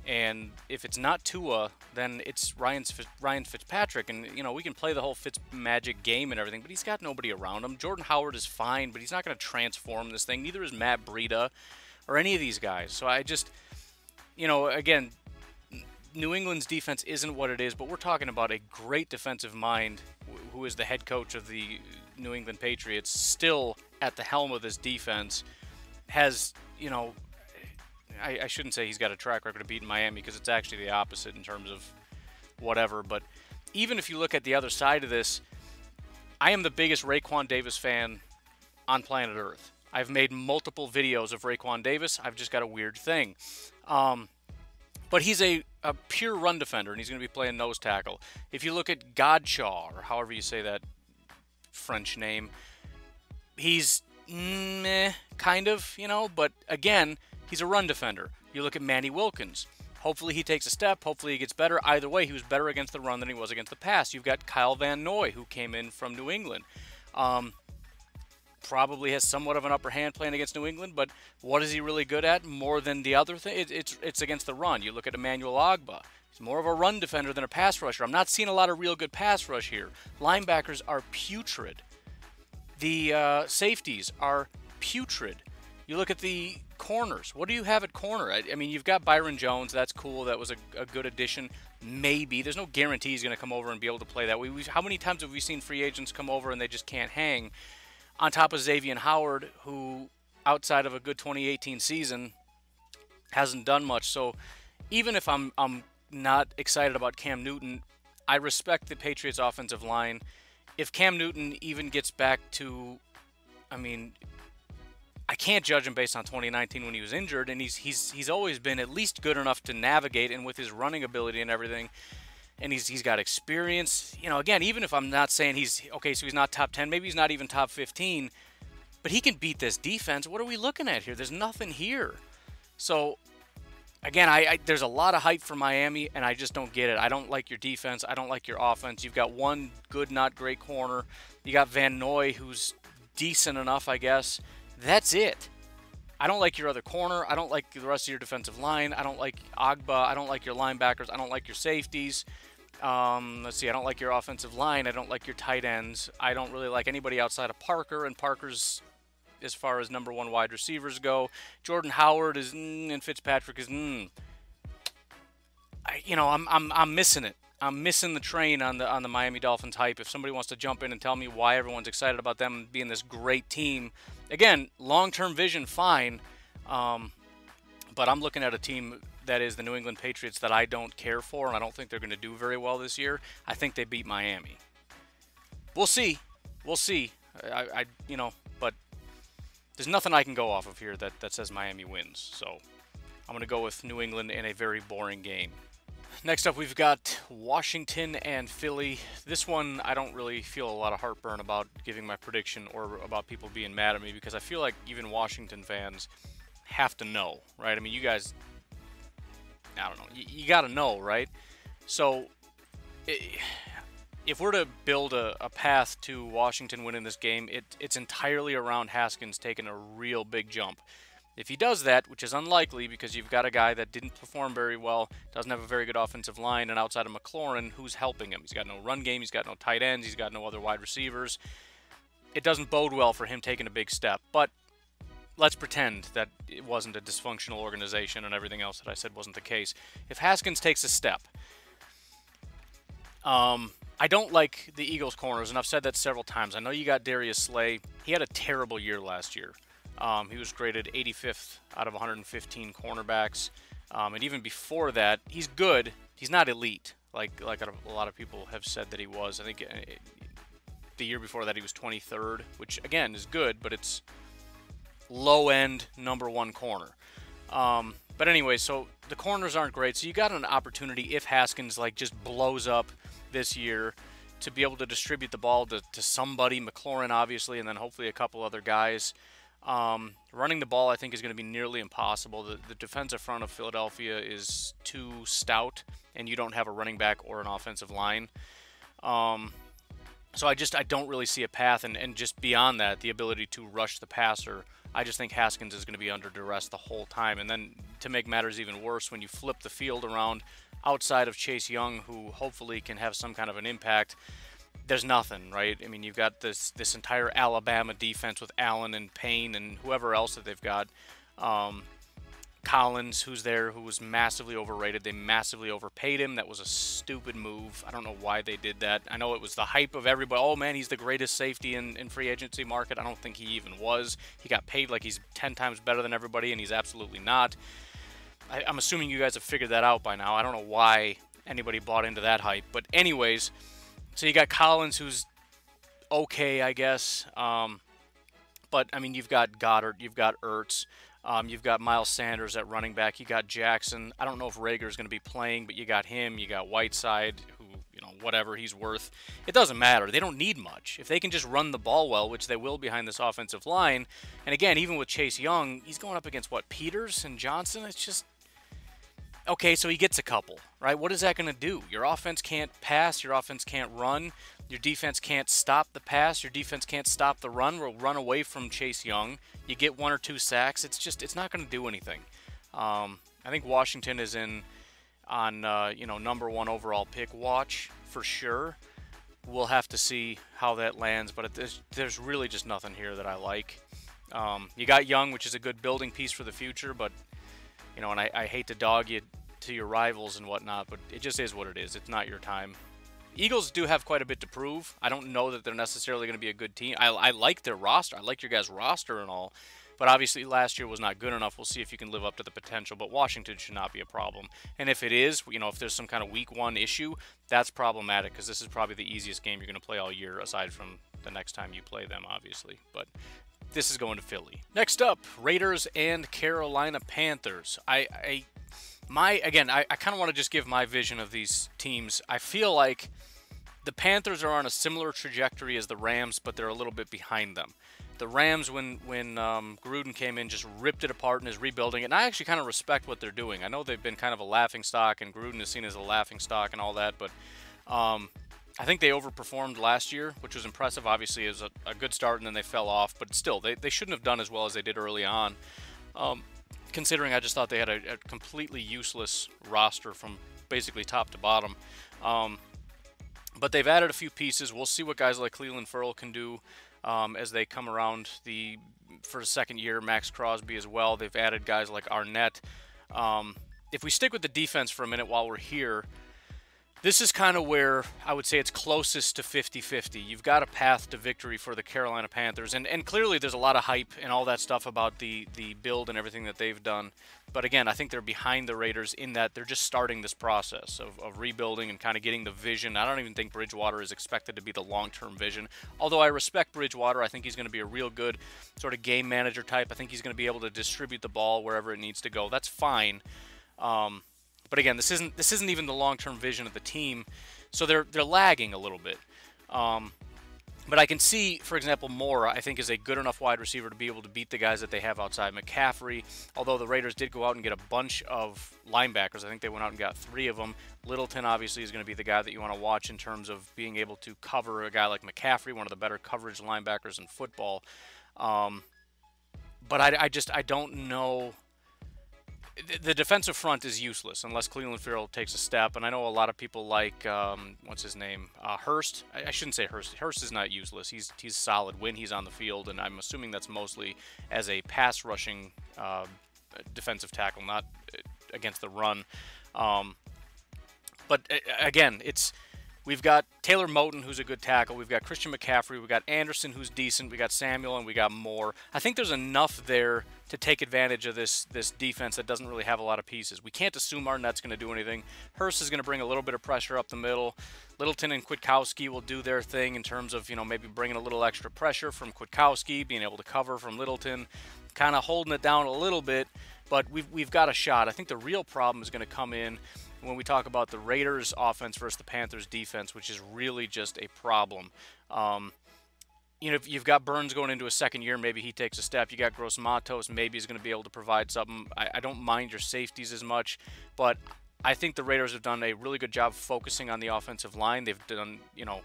And if it's not Tua, then it's Ryan Fitzpatrick. And, you know, we can play the whole Fitz magic game and everything, but he's got nobody around him. Jordan Howard is fine, but he's not going to transform this thing. Neither is Matt Breida or any of these guys. So I just, you know, again, New England's defense isn't what it is, but we're talking about a great defensive mind who is the head coach of the New England Patriots, still at the helm of this defense, has, you know, I shouldn't say he's got a track record of beating Miami, because it's actually the opposite in terms of whatever. But even if you look at the other side of this, I am the biggest Raekwon Davis fan on planet Earth. I've made multiple videos of Raekwon Davis. I've just got a weird thing. But he's a pure run defender, and he's going to be playing nose tackle. If you look at Godshaw, or however you say that French name, he's meh, kind of, you know, but again, he's a run defender. You look at Manny Wilkins. Hopefully he takes a step. Hopefully he gets better. Either way, he was better against the run than he was against the pass. You've got Kyle Van Noy, who came in from New England. probably has somewhat of an upper hand playing against New England, but what is he really good at more than the other thing? It's against the run. You look at Emmanuel Ogba. He's more of a run defender than a pass rusher. I'm not seeing a lot of real good pass rush here. Linebackers are putrid. The safeties are putrid. You look at the corners. What do you have at corner? I mean, you've got Byron Jones. That's cool. That was a good addition. Maybe. There's no guarantee he's going to come over and be able to play that. How many times have we seen free agents come over and they just can't hang? On top of Xavier Howard, who, outside of a good 2018 season, hasn't done much. So even if I'm not excited about Cam Newton, I respect the Patriots' offensive line. If Cam Newton even gets back to, I mean, I can't judge him based on 2019 when he was injured, and he's always been at least good enough to navigate, and with his running ability and everything, and he's got experience. You know, again, even if I'm not saying he's okay, so he's not top 10, maybe he's not even top 15, but he can beat this defense. What are we looking at here? There's nothing here. So again, there's a lot of hype for Miami, and I just don't get it. I don't like your defense. I don't like your offense. You've got one good, not great corner. You got Van Noy, who's decent enough, I guess. That's it. I don't like your other corner. I don't like the rest of your defensive line. I don't like Ogba. I don't like your linebackers. I don't like your safeties. Let's see. I don't like your offensive line. I don't like your tight ends. I don't really like anybody outside of Parker, and Parker's, as far as number one wide receivers go. Jordan Howard is and Fitzpatrick is you know, I'm missing it. I'm missing the train on the Miami Dolphins hype. If somebody wants to jump in and tell me why everyone's excited about them being this great team, again, long-term vision, fine. But I'm looking at a team that is the New England Patriots that I don't care for, and I don't think they're going to do very well this year. I think they beat Miami. We'll see. We'll see. I you know, but there's nothing I can go off of here that says Miami wins. So I'm going to go with New England in a very boring game. Next up, we've got Washington and Philly. This one, I don't really feel a lot of heartburn about giving my prediction or about people being mad at me, because I feel like even Washington fans have to know, right? I mean, you guys, I don't know, you got to know, right? So if we're to build a path to Washington winning this game, it's entirely around Haskins taking a real big jump. If he does that, which is unlikely because you've got a guy that didn't perform very well, doesn't have a very good offensive line, and outside of McLaurin, who's helping him? He's got no run game, he's got no tight ends, he's got no other wide receivers. It doesn't bode well for him taking a big step, but let's pretend that it wasn't a dysfunctional organization and everything else that I said wasn't the case. If Haskins takes a step, I don't like the Eagles' corners, and I've said that several times. I know you got Darius Slay. He had a terrible year last year. He was graded 85th out of 115 cornerbacks, and even before that, he's good. He's not elite, like a lot of people have said that he was. I think the year before that he was 23rd, which again is good, but it's low-end number one corner. But anyway, so the corners aren't great. So you got an opportunity if Haskins just blows up this year to be able to distribute the ball to somebody, McLaurin obviously, and then hopefully a couple other guys. Running the ball, I think, is going to be nearly impossible. The defensive front of Philadelphia is too stout, and you don't have a running back or an offensive line. So I don't really see a path, and just beyond that, the ability to rush the passer. I just think Haskins is going to be under duress the whole time. And then to make matters even worse, when you flip the field around outside of Chase Young, who hopefully can have some kind of an impact, there's nothing, right? I mean, you've got this entire Alabama defense with Allen and Payne and whoever else that they've got. Collins, who's there, who was massively overrated. They massively overpaid him. That was a stupid move. I don't know why they did that. I know it was the hype of everybody. Oh, man, he's the greatest safety in free agency market. I don't think he even was. He got paid like he's 10 times better than everybody, and he's absolutely not. I'm assuming you guys have figured that out by now. I don't know why anybody bought into that hype. But anyways, so you got Collins, who's okay, I guess. But, I mean, you've got Goddard. You've got Ertz. You've got Miles Sanders at running back. You got Jackson. I don't know if Rager is going to be playing, but you got him. You got Whiteside, who, you know, whatever he's worth. It doesn't matter. They don't need much. If they can just run the ball well, which they will behind this offensive line, and again, even with Chase Young, he's going up against, what, Peters and Johnson? It's just, Okay, so he gets a couple, right? What is that going to do? Your offense can't pass. Your offense can't run. Your defense can't stop the pass. Your defense can't stop the run. We'll run away from Chase Young. You get one or two sacks. It's just, it's not going to do anything. I think Washington is in on, you know, #1 overall pick watch for sure. We'll have to see how that lands, but there's really just nothing here that I like. You got Young, which is a good building piece for the future, but you know, and I hate to dog you to your rivals and whatnot, but it just is what it is. It's not your time. Eagles do have quite a bit to prove. I don't know that they're necessarily going to be a good team. I like their roster. I like your guys' roster and all, but obviously last year was not good enough. We'll see if you can live up to the potential, but Washington should not be a problem. And if it is, you know, if there's some kind of week 1 issue, that's problematic because this is probably the easiest game you're going to play all year aside from the next time you play them, obviously. But this is going to Philly. Next up, Raiders and Carolina Panthers. I kind of want to just give my vision of these teams. I feel like the Panthers are on a similar trajectory as the Rams, but they're a little bit behind them. The Rams, when Gruden came in, just ripped it apart and is rebuilding it. And I actually kind of respect what they're doing. I know they've been kind of a laughingstock, and Gruden is seen as a laughingstock and all that, but I think they overperformed last year, which was impressive. Obviously, it was a good start, and then they fell off. But still, they shouldn't have done as well as they did early on, considering I just thought they had a completely useless roster from basically top to bottom. But they've added a few pieces. We'll see what guys like Cleveland Ferrell can do as they come around for the second year. Max Crosby as well. They've added guys like Arnett. If we stick with the defense for a minute while we're here, this is kind of where I would say it's closest to 50-50. You've got a path to victory for the Carolina Panthers. And clearly there's a lot of hype and all that stuff about the build and everything that they've done. But again, I think they're behind the Raiders in that they're just starting this process of rebuilding and kind of getting the vision. I don't even think Bridgewater is expected to be the long-term vision. Although I respect Bridgewater. I think he's going to be a real good sort of game manager type. I think he's going to be able to distribute the ball wherever it needs to go. That's fine. But again, this isn't even the long-term vision of the team, so they're lagging a little bit. But I can see, for example, Mora, I think, is a good enough wide receiver to be able to beat the guys that they have outside. McCaffrey, although the Raiders did go out and get a bunch of linebackers. I think they went out and got 3 of them. Littleton, obviously, is going to be the guy that you want to watch in terms of being able to cover a guy like McCaffrey, one of the better coverage linebackers in football. But I don't know. The defensive front is useless unless Cleveland Ferrell takes a step, and I know a lot of people like what's his name, Hurst. I shouldn't say Hurst. Hurst is not useless. He's solid when he's on the field, and I'm assuming that's mostly as a pass rushing defensive tackle, not against the run. But again, we've got Taylor Moton, who's a good tackle. We've got Christian McCaffrey. We've got Anderson, who's decent. We've got Samuel, and we got Moore. I think there's enough there to take advantage of this defense that doesn't really have a lot of pieces. We can't assume Arnett's going to do anything. Hurst is going to bring a little bit of pressure up the middle. Littleton and Kwiatkowski will do their thing in terms of, you know, maybe bringing a little extra pressure from Kwiatkowski, being able to cover from Littleton, kind of holding it down a little bit. But we've got a shot. I think the real problem is going to come in when we talk about the Raiders' offense versus the Panthers' defense, which is really just a problem. You know, if you've got Burns going into his second year, maybe he takes a step. You got Gross Matos, maybe he's going to be able to provide something. I don't mind your safeties as much, but I think the Raiders have done a really good job focusing on the offensive line. They've done, you know,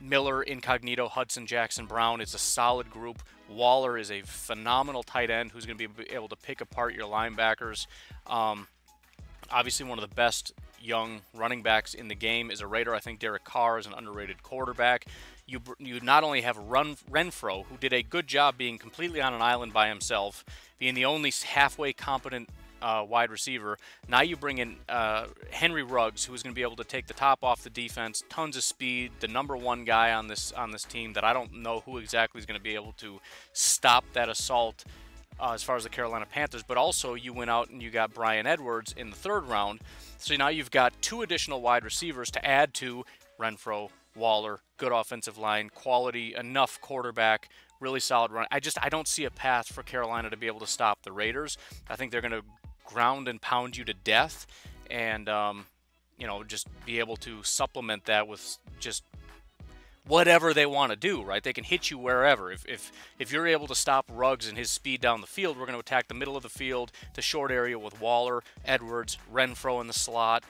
Miller, Incognito, Hudson, Jackson, Brown. It's a solid group. Waller is a phenomenal tight end who's going to be able to pick apart your linebackers. Obviously, one of the best young running backs in the game is a Raider. I think Derek Carr is an underrated quarterback. You not only have Renfro, who did a good job being completely on an island by himself, being the only halfway competent wide receiver. Now you bring in Henry Ruggs, who is going to be able to take the top off the defense, tons of speed, the #1 guy on this team that I don't know who exactly is going to be able to stop that assault as far as the Carolina Panthers. But also you went out and you got Bryan Edwards in the 3rd round. So now you've got 2 additional wide receivers to add to Renfro, Waller, good offensive line, quality, enough quarterback, really solid run. I don't see a path for Carolina to be able to stop the Raiders. I think they're going to ground and pound you to death, and you know, just be able to supplement that with just whatever they want to do, right? They can hit you wherever. If you're able to stop Ruggs and his speed down the field, we're going to attack the middle of the field, the short area with Waller, Edwards, Renfrow in the slot.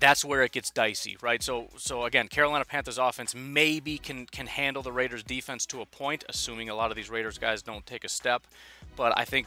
That's where it gets dicey, right? So again, Carolina Panthers offense maybe can handle the Raiders defense to a point, assuming a lot of these Raiders guys don't take a step. But I think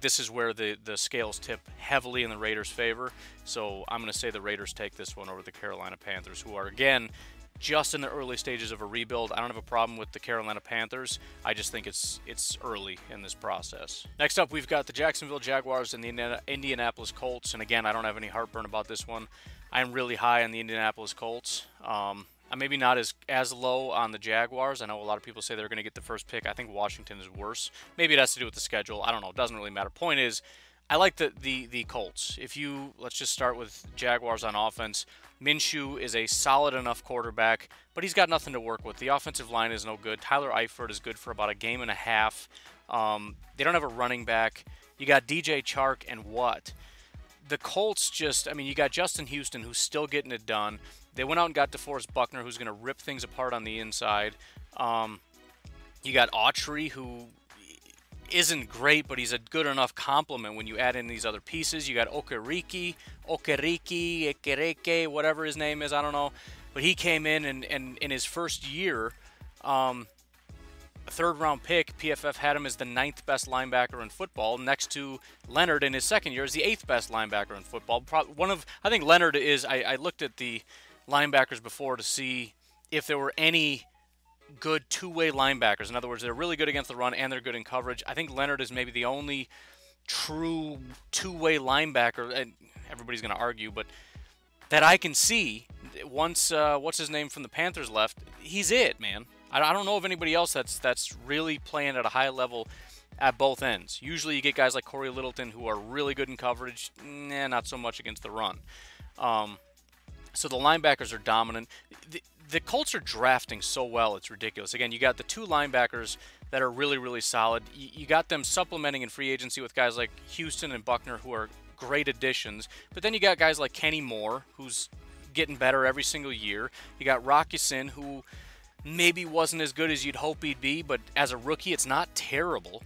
this is where the scales tip heavily in the Raiders' favor. So I'm going to say the Raiders take this one over the Carolina Panthers, who are, again, just in the early stages of a rebuild. I don't have a problem with the Carolina Panthers. I just think it's early in this process. Next up, we've got the Jacksonville Jaguars and the Indianapolis Colts. And again, I don't have any heartburn about this one. I'm really high on the Indianapolis Colts. I'm maybe not as low on the Jaguars. I know a lot of people say they're going to get the first pick. I think Washington is worse. Maybe it has to do with the schedule. I don't know. It doesn't really matter. Point is, I like the Colts. Let's just start with Jaguars on offense. Minshew is a solid enough quarterback, but he's got nothing to work with. The offensive line is no good. Tyler Eifert is good for about a game and a half. They don't have a running back. You got DJ Chark and what? The Colts you got Justin Houston, who's still getting it done. They went out and got DeForest Buckner, who's going to rip things apart on the inside. You got Autry, who isn't great, but he's a good enough complement when you add in these other pieces. You got Okereke, whatever his name is, I don't know. But he came in and in his first year, third-round pick, PFF had him as the 9th best linebacker in football, next to Leonard in his second year as the 8th best linebacker in football. I think Leonard is, I looked at the linebackers before to see if there were any good two-way linebackers. In other words, they're really good against the run and they're good in coverage. I think Leonard is maybe the only true two-way linebacker, and everybody's going to argue, but that I can see. Once what's-his-name from the Panthers left, he's it, man. I don't know of anybody else that's really playing at a high level at both ends. Usually you get guys like Corey Littleton who are really good in coverage, not so much against the run. So the linebackers are dominant. The Colts are drafting so well, it's ridiculous. Again, you got the two linebackers that are really, really solid. You got them supplementing in free agency with guys like Houston and Buckner who are great additions. But then you got guys like Kenny Moore who's getting better every single year. You got Rockison who maybe wasn't as good as you'd hope he'd be, but as a rookie, it's not terrible.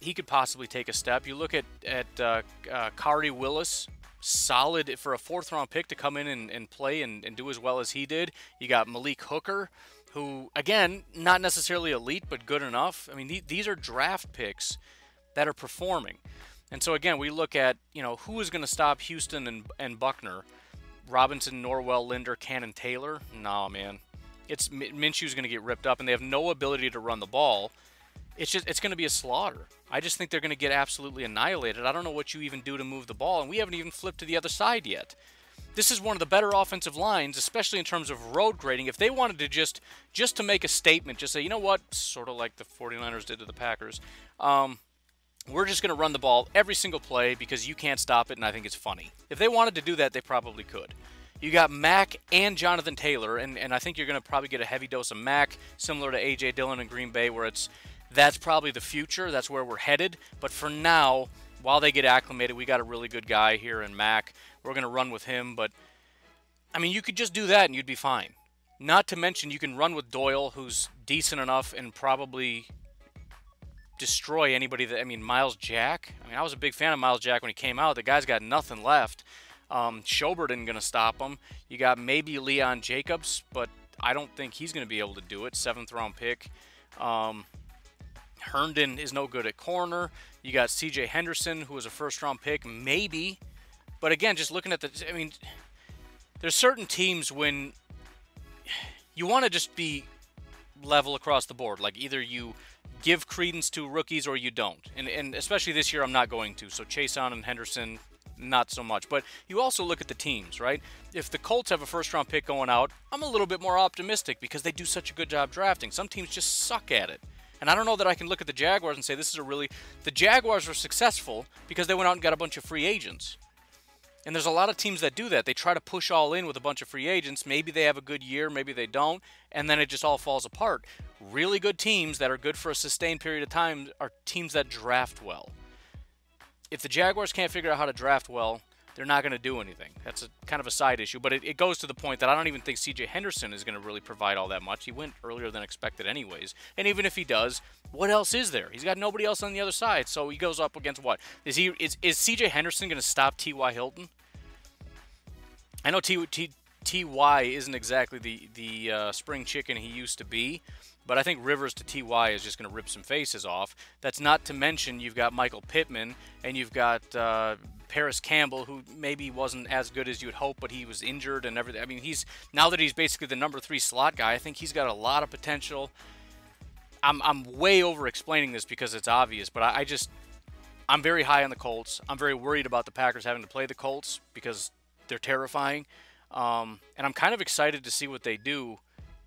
He could possibly take a step. You look at Kari Willis, solid for a 4th-round pick to come in and play and do as well as he did. You got Malik Hooker, who, again, not necessarily elite, but good enough. I mean, these are draft picks that are performing. And so, again, we look at, who is going to stop Houston and Buckner? Robinson, Norwell, Linder, Cannon, Taylor? Nah, man. Minshew's going to get ripped up, and they have no ability to run the ball. It's going to be a slaughter. I just think they're going to get absolutely annihilated. I don't know what you even do to move the ball, and we haven't even flipped to the other side yet. This is one of the better offensive lines, especially in terms of road grading. If they wanted to just to make a statement, just say, you know what, sort of like the 49ers did to the Packers, we're just going to run the ball every single play because you can't stop it, and I think it's funny. If they wanted to do that, they probably could. You got Mack and Jonathan Taylor, and I think you're going to probably get a heavy dose of Mack, similar to A.J. Dillon in Green Bay, where that's probably the future. That's where we're headed. But for now, while they get acclimated, we got a really good guy here in Mack. We're going to run with him. But, I mean, you could just do that and you'd be fine. Not to mention you can run with Doyle, who's decent enough and probably destroy anybody that – I mean, Miles Jack. I mean, I was a big fan of Miles Jack when he came out. The guy's got nothing left. Schobert isn't going to stop him. You got maybe Leon Jacobs, but I don't think he's going to be able to do it. 7th-round pick. Herndon is no good at corner. You got C.J. Henderson, who was a 1st-round pick, maybe. But again, just looking at there's certain teams when you want to just be level across the board. Like either you give credence to rookies or you don't. And especially this year, I'm not going to. So Chase and Henderson, not so much. But you also look at the teams, right? If the Colts have a 1st-round pick going out, I'm a little bit more optimistic because they do such a good job drafting. Some teams just suck at it. And I don't know that I can look at the Jaguars and say this is a really... The Jaguars were successful because they went out and got a bunch of free agents. And there's a lot of teams that do that. They try to push all in with a bunch of free agents. Maybe they have a good year, maybe they don't, and then it just all falls apart. Really good teams that are good for a sustained period of time are teams that draft well. If the Jaguars can't figure out how to draft well, they're not going to do anything. That's a kind of a side issue, but it goes to the point that I don't even think C.J. Henderson is going to really provide all that much. He went earlier than expected anyways, and even if he does, what else is there? He's got nobody else on the other side, so he goes up against what? Is C.J. Henderson going to stop T.Y. Hilton? I know T.Y. isn't exactly the spring chicken he used to be, but I think Rivers to T.Y. is just going to rip some faces off. That's not to mention you've got Michael Pittman, and you've got Paris Campbell, who maybe wasn't as good as you'd hope, but he was injured and everything. I mean, now that he's basically the number 3 slot guy, I think he's got a lot of potential. I'm way over-explaining this because it's obvious, but I'm very high on the Colts. I'm very worried about the Packers having to play the Colts because they're terrifying. And I'm kind of excited to see what they do,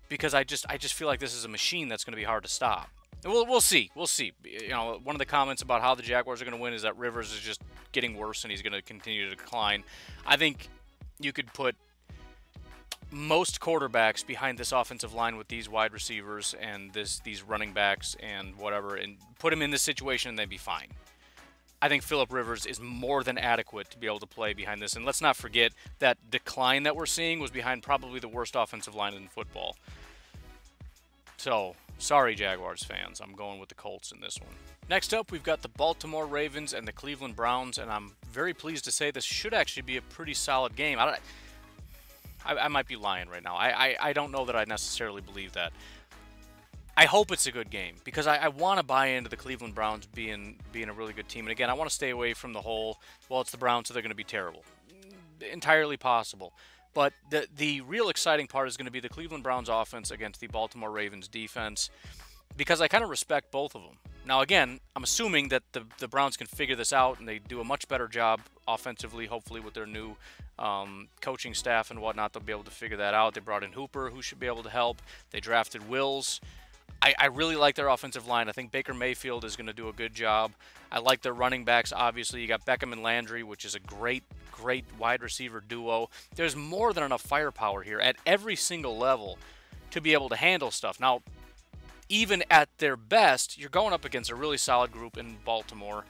because I just feel like this is a machine that's going to be hard to stop. And we'll see. We'll see. You know, one of the comments about how the Jaguars are going to win is that Rivers is just getting worse and he's going to continue to decline. I think you could put most quarterbacks behind this offensive line with these wide receivers and these running backs and whatever, and put them in this situation and they'd be fine. I think Phillip Rivers is more than adequate to be able to play behind this. And let's not forget that decline that we're seeing was behind probably the worst offensive line in football. So, sorry, Jaguars fans. I'm going with the Colts in this one. Next up, we've got the Baltimore Ravens and the Cleveland Browns. And I'm very pleased to say this should actually be a pretty solid game. I might be lying right now. I don't know that I necessarily believe that. I hope it's a good game, because I want to buy into the Cleveland Browns being a really good team. And again, I want to stay away from the whole, well, it's the Browns, so they're going to be terrible. Entirely possible. But the real exciting part is going to be the Cleveland Browns offense against the Baltimore Ravens defense, because I kind of respect both of them. Now, again, I'm assuming that the Browns can figure this out and they do a much better job offensively, hopefully, with their new coaching staff and whatnot. They'll be able to figure that out. They brought in Hooper, who should be able to help. They drafted Wills. I really like their offensive line. I think Baker Mayfield is going to do a good job. I like their running backs, obviously. You got Beckham and Landry, which is a great, great wide receiver duo. There's more than enough firepower here at every single level to be able to handle stuff. Now, even at their best, you're going up against a really solid group in Baltimore.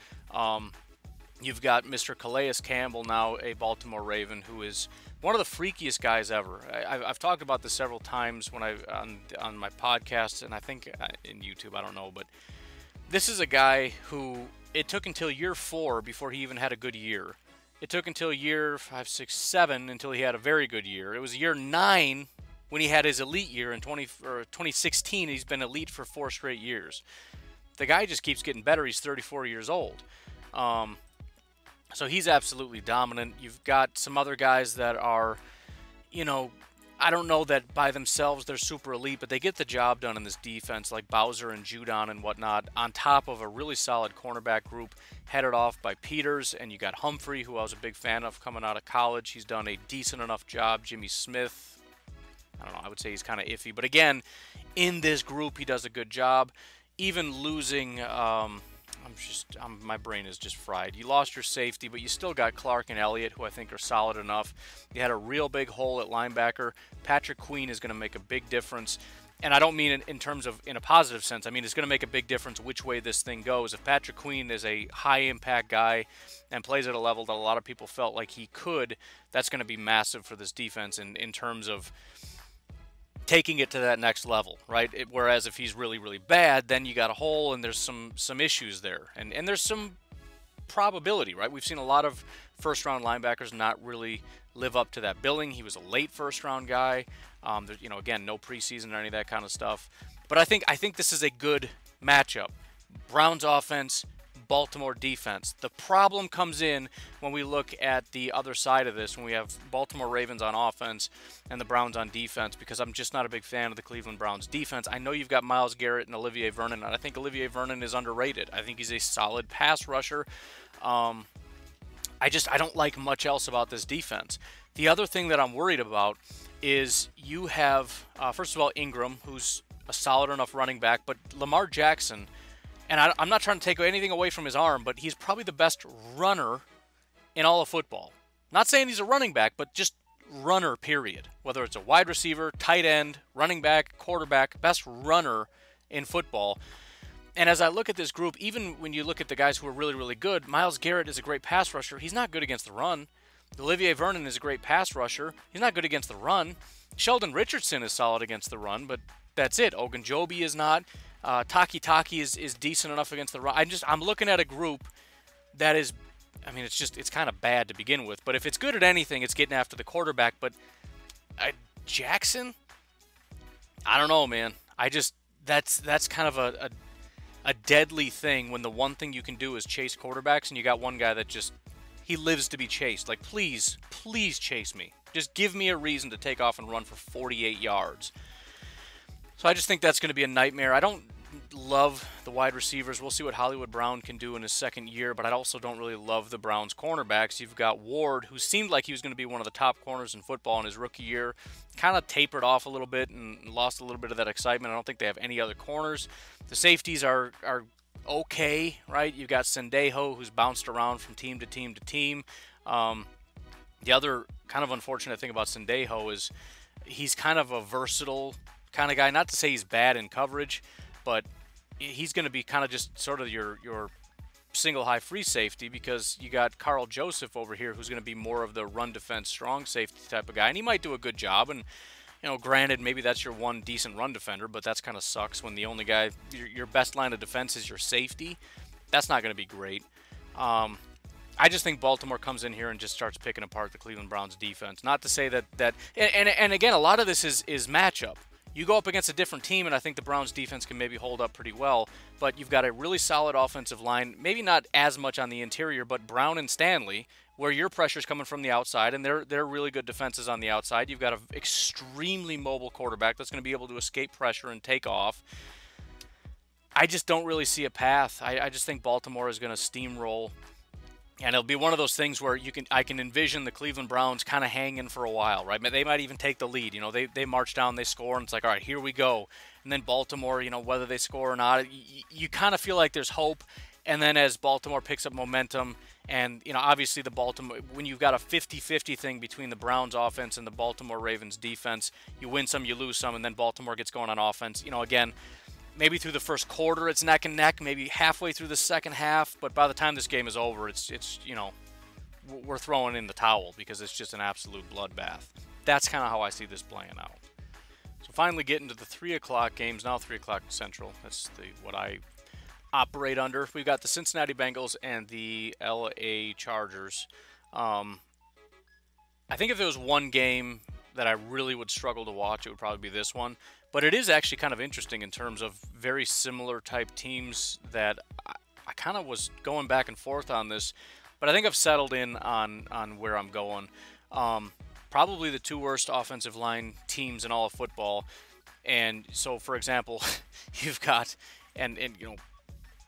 You've got Mr. Calais Campbell, now a Baltimore Raven, who is one of the freakiest guys ever. I've talked about this several times when on my podcast, and I think in YouTube, I don't know, but this is a guy who it took until year 4 before he even had a good year. It took until year 5, 6, 7 until he had a very good year. It was year 9 when he had his elite year in 2016. He's been elite for 4 straight years. The guy just keeps getting better. He's 34 years old. So he's absolutely dominant. You've got some other guys that are, you know, I don't know that by themselves they're super elite, but they get the job done in this defense, like Bowser and Judon and whatnot, on top of a really solid cornerback group headed off by Peters. And you got Humphrey, who I was a big fan of coming out of college. He's done a decent enough job. Jimmy Smith, I don't know, I would say he's kind of iffy. But again, in this group, he does a good job. Even losing... my brain is just fried. You lost your safety, but you still got Clark and Elliott, who I think are solid enough. You had a real big hole at linebacker. Patrick Queen is going to make a big difference. And I don't mean in terms of in a positive sense. I mean, it's going to make a big difference which way this thing goes. If Patrick Queen is a high-impact guy and plays at a level that a lot of people felt like he could, that's going to be massive for this defense in terms of taking it to that next level, right? Whereas if he's really, really bad, then you got a hole and there's some issues there. And there's some probability, right? We've seen a lot of first-round linebackers not really live up to that billing. He was a late first-round guy. You know, again, no preseason or any of that kind of stuff. But I think this is a good matchup. Browns offense, Baltimore defense. The problem comes in when we look at the other side of this, when we have Baltimore Ravens on offense and the Browns on defense, because I'm just not a big fan of the Cleveland Browns defense. I know you've got Myles Garrett and Olivier Vernon, and I think Olivier Vernon is underrated. I think he's a solid pass rusher. I don't like much else about this defense. The other thing that I'm worried about is you have, first of all, Ingram, who's a solid enough running back, but Lamar Jackson... And I'm not trying to take anything away from his arm, but he's probably the best runner in all of football. Not saying he's a running back, but just runner, period. Whether it's a wide receiver, tight end, running back, quarterback, best runner in football. And as I look at this group, even when you look at the guys who are really, really good, Myles Garrett is a great pass rusher. He's not good against the run. Olivier Vernon is a great pass rusher. He's not good against the run. Sheldon Richardson is solid against the run, but that's it. Ogunjobi is not. Taki is decent enough against the run. I'm looking at a group that is, it's kind of bad to begin with. But if it's good at anything, it's getting after the quarterback. But Jackson, I don't know, man. That's kind of a deadly thing when the one thing you can do is chase quarterbacks, and you got one guy that just he lives to be chased. Like, please, please chase me. Just give me a reason to take off and run for 48 yards. So I just think that's going to be a nightmare. I don't love the wide receivers. We'll see what Hollywood Brown can do in his second year, but I also don't really love the Browns cornerbacks. You've got Ward, who seemed like he was going to be one of the top corners in football in his rookie year, kind of tapered off a little bit and lost a little bit of that excitement. I don't think they have any other corners. The safeties are okay, right? You've got Sendejo, who's bounced around from team to team to team. The other kind of unfortunate thing about Sendejo is he's kind of a versatile kind of guy. Not to say he's bad in coverage, but he's going to be kind of just sort of your single high free safety, because you got Carl Joseph over here who's going to be more of the run defense strong safety type of guy, and he might do a good job. And you know, granted, maybe that's your one decent run defender, but that's kind of sucks when the only guy your best line of defense is your safety. That's not going to be great. I just think Baltimore comes in here and just starts picking apart the Cleveland Browns defense. Not to say that and again, a lot of this is matchup. You go up against a different team, and I think the Browns defense can maybe hold up pretty well, but you've got a really solid offensive line, maybe not as much on the interior, but Brown and Stanley, where your pressure's coming from the outside, and they're really good defenses on the outside. You've got an extremely mobile quarterback that's going to be able to escape pressure and take off. I just don't really see a path. I just think Baltimore is going to steamroll, and it'll be one of those things where I can envision the Cleveland Browns kind of hanging for a while, right? They might even take the lead. You know, they march down, they score, and it's like, all right, here we go. And then Baltimore, you know, whether they score or not, you kind of feel like there's hope. And then as Baltimore picks up momentum, and, you know, obviously the Baltimore, when you've got a 50-50 thing between the Browns offense and the Baltimore Ravens defense, you win some, you lose some, and then Baltimore gets going on offense. You know, again, maybe through the first quarter it's neck and neck, maybe halfway through the second half, but by the time this game is over, it's you know, we're throwing in the towel because it's just an absolute bloodbath. That's kind of how I see this playing out. So finally getting to the 3 o'clock games now, 3 o'clock Central. That's what I operate under. We've got the Cincinnati Bengals and the LA Chargers. I think if there was one game that I really would struggle to watch, it would probably be this one. But it is actually kind of interesting in terms of very similar type teams that I kind of was going back and forth on this, but I think I've settled in on where I'm going. Probably the two worst offensive line teams in all of football. And so, for example, you've got, and you know,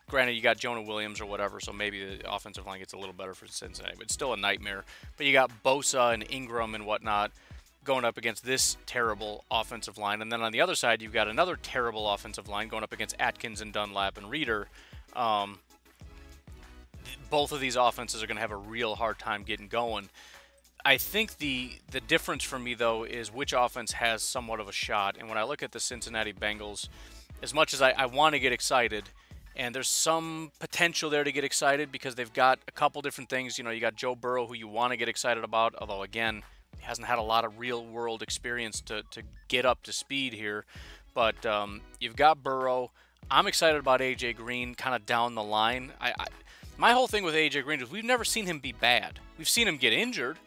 granted, you got Jonah Williams or whatever, so maybe the offensive line gets a little better for Cincinnati, but it's still a nightmare. But you got Bosa and Ingram and whatnot going up against this terrible offensive line. And then on the other side, you've got another terrible offensive line going up against Atkins and Dunlap and Reeder. Both of these offenses are going to have a real hard time getting going. I think the difference for me, though, is which offense has somewhat of a shot. And when I look at the Cincinnati Bengals, as much as I want to get excited, and there's some potential there to get excited because they've got a couple different things. You know, you got Joe Burrow, who you want to get excited about, although, again, hasn't had a lot of real-world experience to get up to speed here. But you've got Burrow. I'm excited about A.J. Green kind of down the line. My whole thing with A.J. Green is we've never seen him be bad. We've seen him get injured.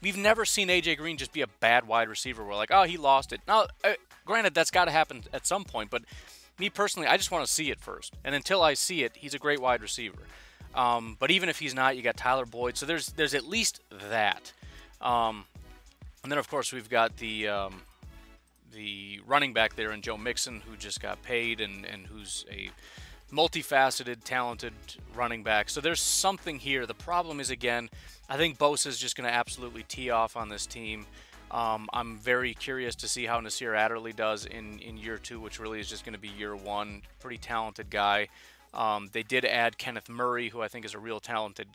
We've never seen A.J. Green just be a bad wide receiver. We're like, oh, he lost it. Now, granted, that's got to happen at some point, but me personally, I just want to see it first. And until I see it, he's a great wide receiver. But even if he's not, you got Tyler Boyd. So there's at least that. And then, of course, we've got the running back there in Joe Mixon, who just got paid and who's a multifaceted, talented running back. So there's something here. The problem is, again, I think Bosa is just going to absolutely tee off on this team. I'm very curious to see how Nasir Adderley does in year two, which really is just going to be year one. Pretty talented guy. They did add Kenneth Murray, who I think is a real talented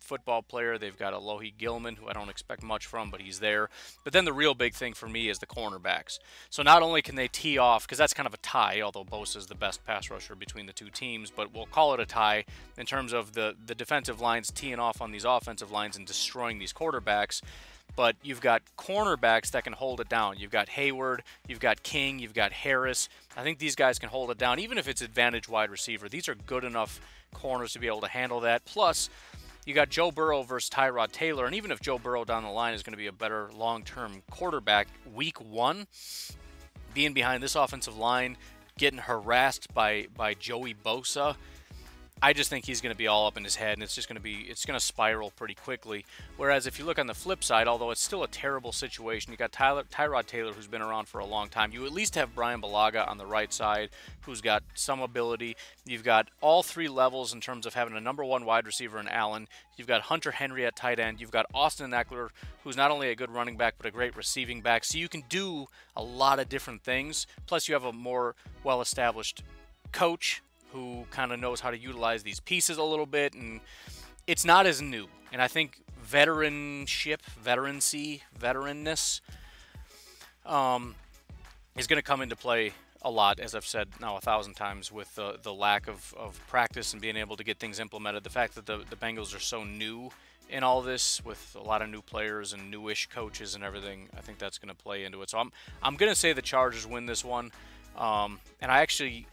football player. They've got Alohi Gilman, who I don't expect much from, but he's there. But then the real big thing for me is the cornerbacks. So not only can they tee off, because that's kind of a tie, although Bosa is the best pass rusher between the two teams, but we'll call it a tie in terms of the defensive lines teeing off on these offensive lines and destroying these quarterbacks. But you've got cornerbacks that can hold it down. You've got Hayward, you've got King, you've got Harris. I think these guys can hold it down, even if it's advantage wide receiver. These are good enough corners to be able to handle that. Plus, you got Joe Burrow versus Tyrod Taylor. And even if Joe Burrow down the line is going to be a better long-term quarterback, week one, being behind this offensive line, getting harassed by Joey Bosa, I just think he's going to be all up in his head, and it's going to spiral pretty quickly. Whereas if you look on the flip side, although it's still a terrible situation, you got Tyrod Taylor, who's been around for a long time. You at least have Brian Balaga on the right side, who's got some ability. You've got all three levels in terms of having a number one wide receiver in Allen. You've got Hunter Henry at tight end. You've got Austin Eckler, who's not only a good running back, but a great receiving back. So you can do a lot of different things. Plus, you have a more well-established coach who kind of knows how to utilize these pieces a little bit, and it's not as new. And I think veteranness is going to come into play a lot, as I've said now 1,000 times, with the lack of practice and being able to get things implemented. The fact that the Bengals are so new in all this, with a lot of new players and newish coaches and everything, I think that's going to play into it. So I'm going to say the Chargers win this one, and I actually,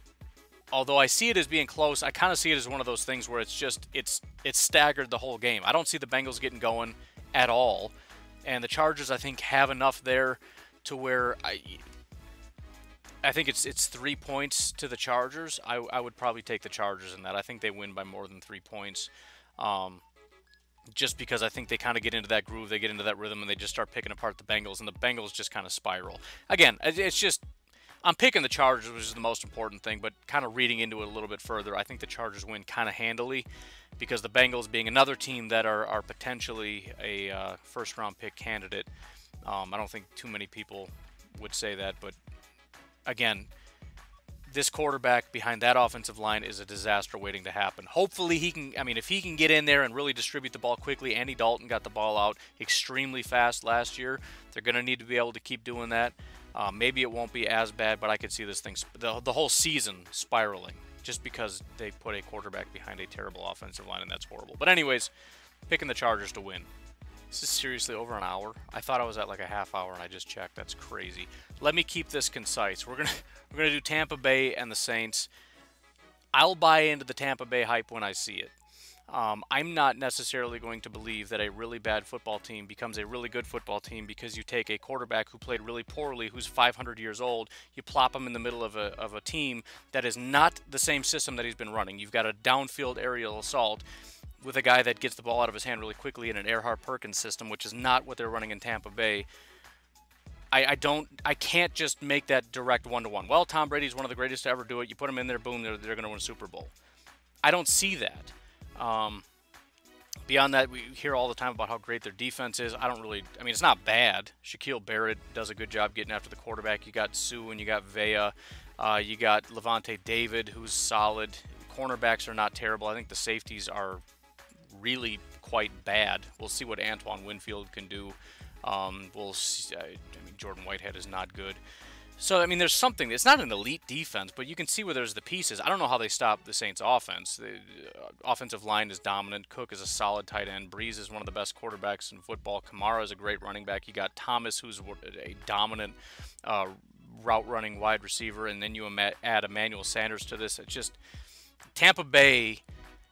although I see it as being close, I kind of see it as one of those things where it's staggered the whole game. I don't see the Bengals getting going at all, and the Chargers, I think, have enough there to where I think it's 3 points to the Chargers. I would probably take the Chargers in that. I think they win by more than 3 points, just because I think they kind of get into that groove, they get into that rhythm, and they just start picking apart the Bengals, and the Bengals just kind of spiral. Again, it's just, I'm picking the Chargers, which is the most important thing, but kind of reading into it a little bit further, I think the Chargers win kind of handily, because the Bengals, being another team that are potentially a first-round pick candidate, I don't think too many people would say that, but again, this quarterback behind that offensive line is a disaster waiting to happen. Hopefully he can, I mean, if he can get in there and really distribute the ball quickly. Andy Dalton got the ball out extremely fast last year. They're going to need to be able to keep doing that. Maybe it won't be as bad, but I could see this thing, the whole season, spiraling, just because they put a quarterback behind a terrible offensive line, and that's horrible. But anyways, picking the Chargers to win. This is seriously over an hour. I thought I was at like a half hour, and I just checked. That's crazy. Let me keep this concise. We're gonna do Tampa Bay and the Saints. I'll buy into the Tampa Bay hype when I see it. I'm not necessarily going to believe that a really bad football team becomes a really good football team because you take a quarterback who played really poorly, who's 500 years old, you plop him in the middle of a team that is not the same system that he's been running. You've got a downfield aerial assault with a guy that gets the ball out of his hand really quickly in an Earhart Perkins system, which is not what they're running in Tampa Bay. I can't just make that direct one-to-one. Well, Tom Brady's one of the greatest to ever do it. You put him in there, boom, they're going to win a Super Bowl. I don't see that. Beyond that, we hear all the time about how great their defense is. I mean, it's not bad. Shaquille Barrett does a good job getting after the quarterback. You got Sue and you got Vea. You got Levante David, who's solid. Cornerbacks are not terrible. I think the safeties are really quite bad. We'll see what Antoine Winfield can do. We'll see. I mean, Jordan Whitehead is not good. So, I mean, there's something. It's not an elite defense, but you can see where there's the pieces. I don't know how they stop the Saints' offense. The offensive line is dominant. Cook is a solid tight end. Breeze is one of the best quarterbacks in football. Kamara is a great running back. You got Thomas, who's a dominant route-running wide receiver, and then you add Emmanuel Sanders to this. It's just, Tampa Bay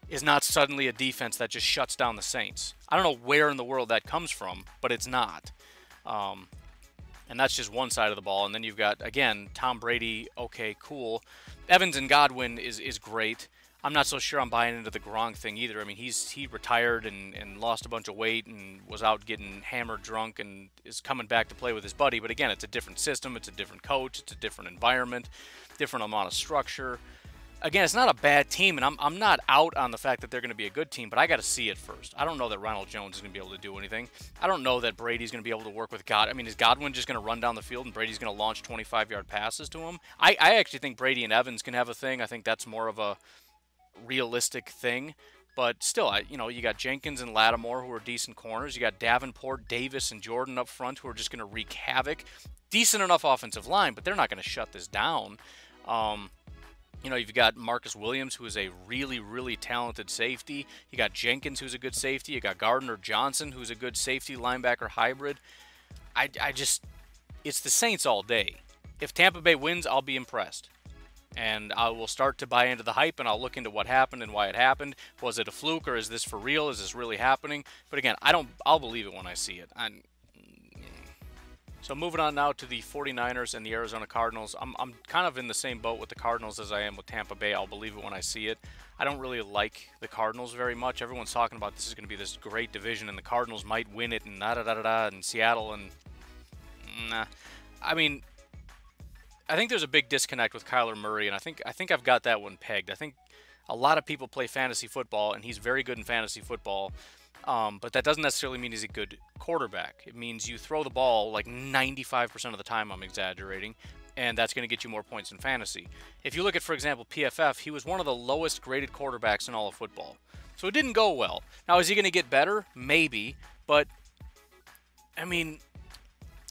is not suddenly a defense that just shuts down the Saints. I don't know where in the world that comes from, but it's not. And that's just one side of the ball. And then you've got, again, Tom Brady, okay, cool. Evans and Godwin is great. I'm not so sure I'm buying into the Gronk thing either. I mean, he retired and lost a bunch of weight and was out getting hammered drunk and is coming back to play with his buddy. But again, it's a different system. It's a different coach. It's a different environment, different amount of structure. Again, it's not a bad team, and I'm not out on the fact that they're going to be a good team, but I got to see it first. I don't know that Ronald Jones is going to be able to do anything. I don't know that Brady's going to be able to work with God. I mean, is Godwin just going to run down the field and Brady's going to launch 25-yard passes to him? I actually think Brady and Evans can have a thing. I think that's more of a realistic thing. But still, you got Jenkins and Lattimore, who are decent corners. You got Davenport, Davis, and Jordan up front, who are just going to wreak havoc. Decent enough offensive line, but they're not going to shut this down. You've got Marcus Williams, who is a really, really talented safety. You got Jenkins, who's a good safety. You got Gardner Johnson, who's a good safety linebacker hybrid. It's the Saints all day. If Tampa Bay wins, I'll be impressed. And I will start to buy into the hype, and I'll look into what happened and why it happened. Was it a fluke, or is this for real? Is this really happening? But again, I'll believe it when I see it. So moving on now to the 49ers and the Arizona Cardinals. I'm kind of in the same boat with the Cardinals as I am with Tampa Bay. I'll believe it when I see it. I don't really like the Cardinals very much. Everyone's talking about this is going to be this great division, and the Cardinals might win it, and da-da-da-da-da, and Seattle, and... Nah. I mean... I think there's a big disconnect with Kyler Murray, and I think I've got that one pegged. I think a lot of people play fantasy football, and he's very good in fantasy football, but that doesn't necessarily mean he's a good quarterback. It means you throw the ball like 95% of the time, I'm exaggerating, and that's going to get you more points in fantasy. If you look at, for example, PFF, he was one of the lowest graded quarterbacks in all of football, so it didn't go well. Now, is he going to get better? Maybe, but, I mean...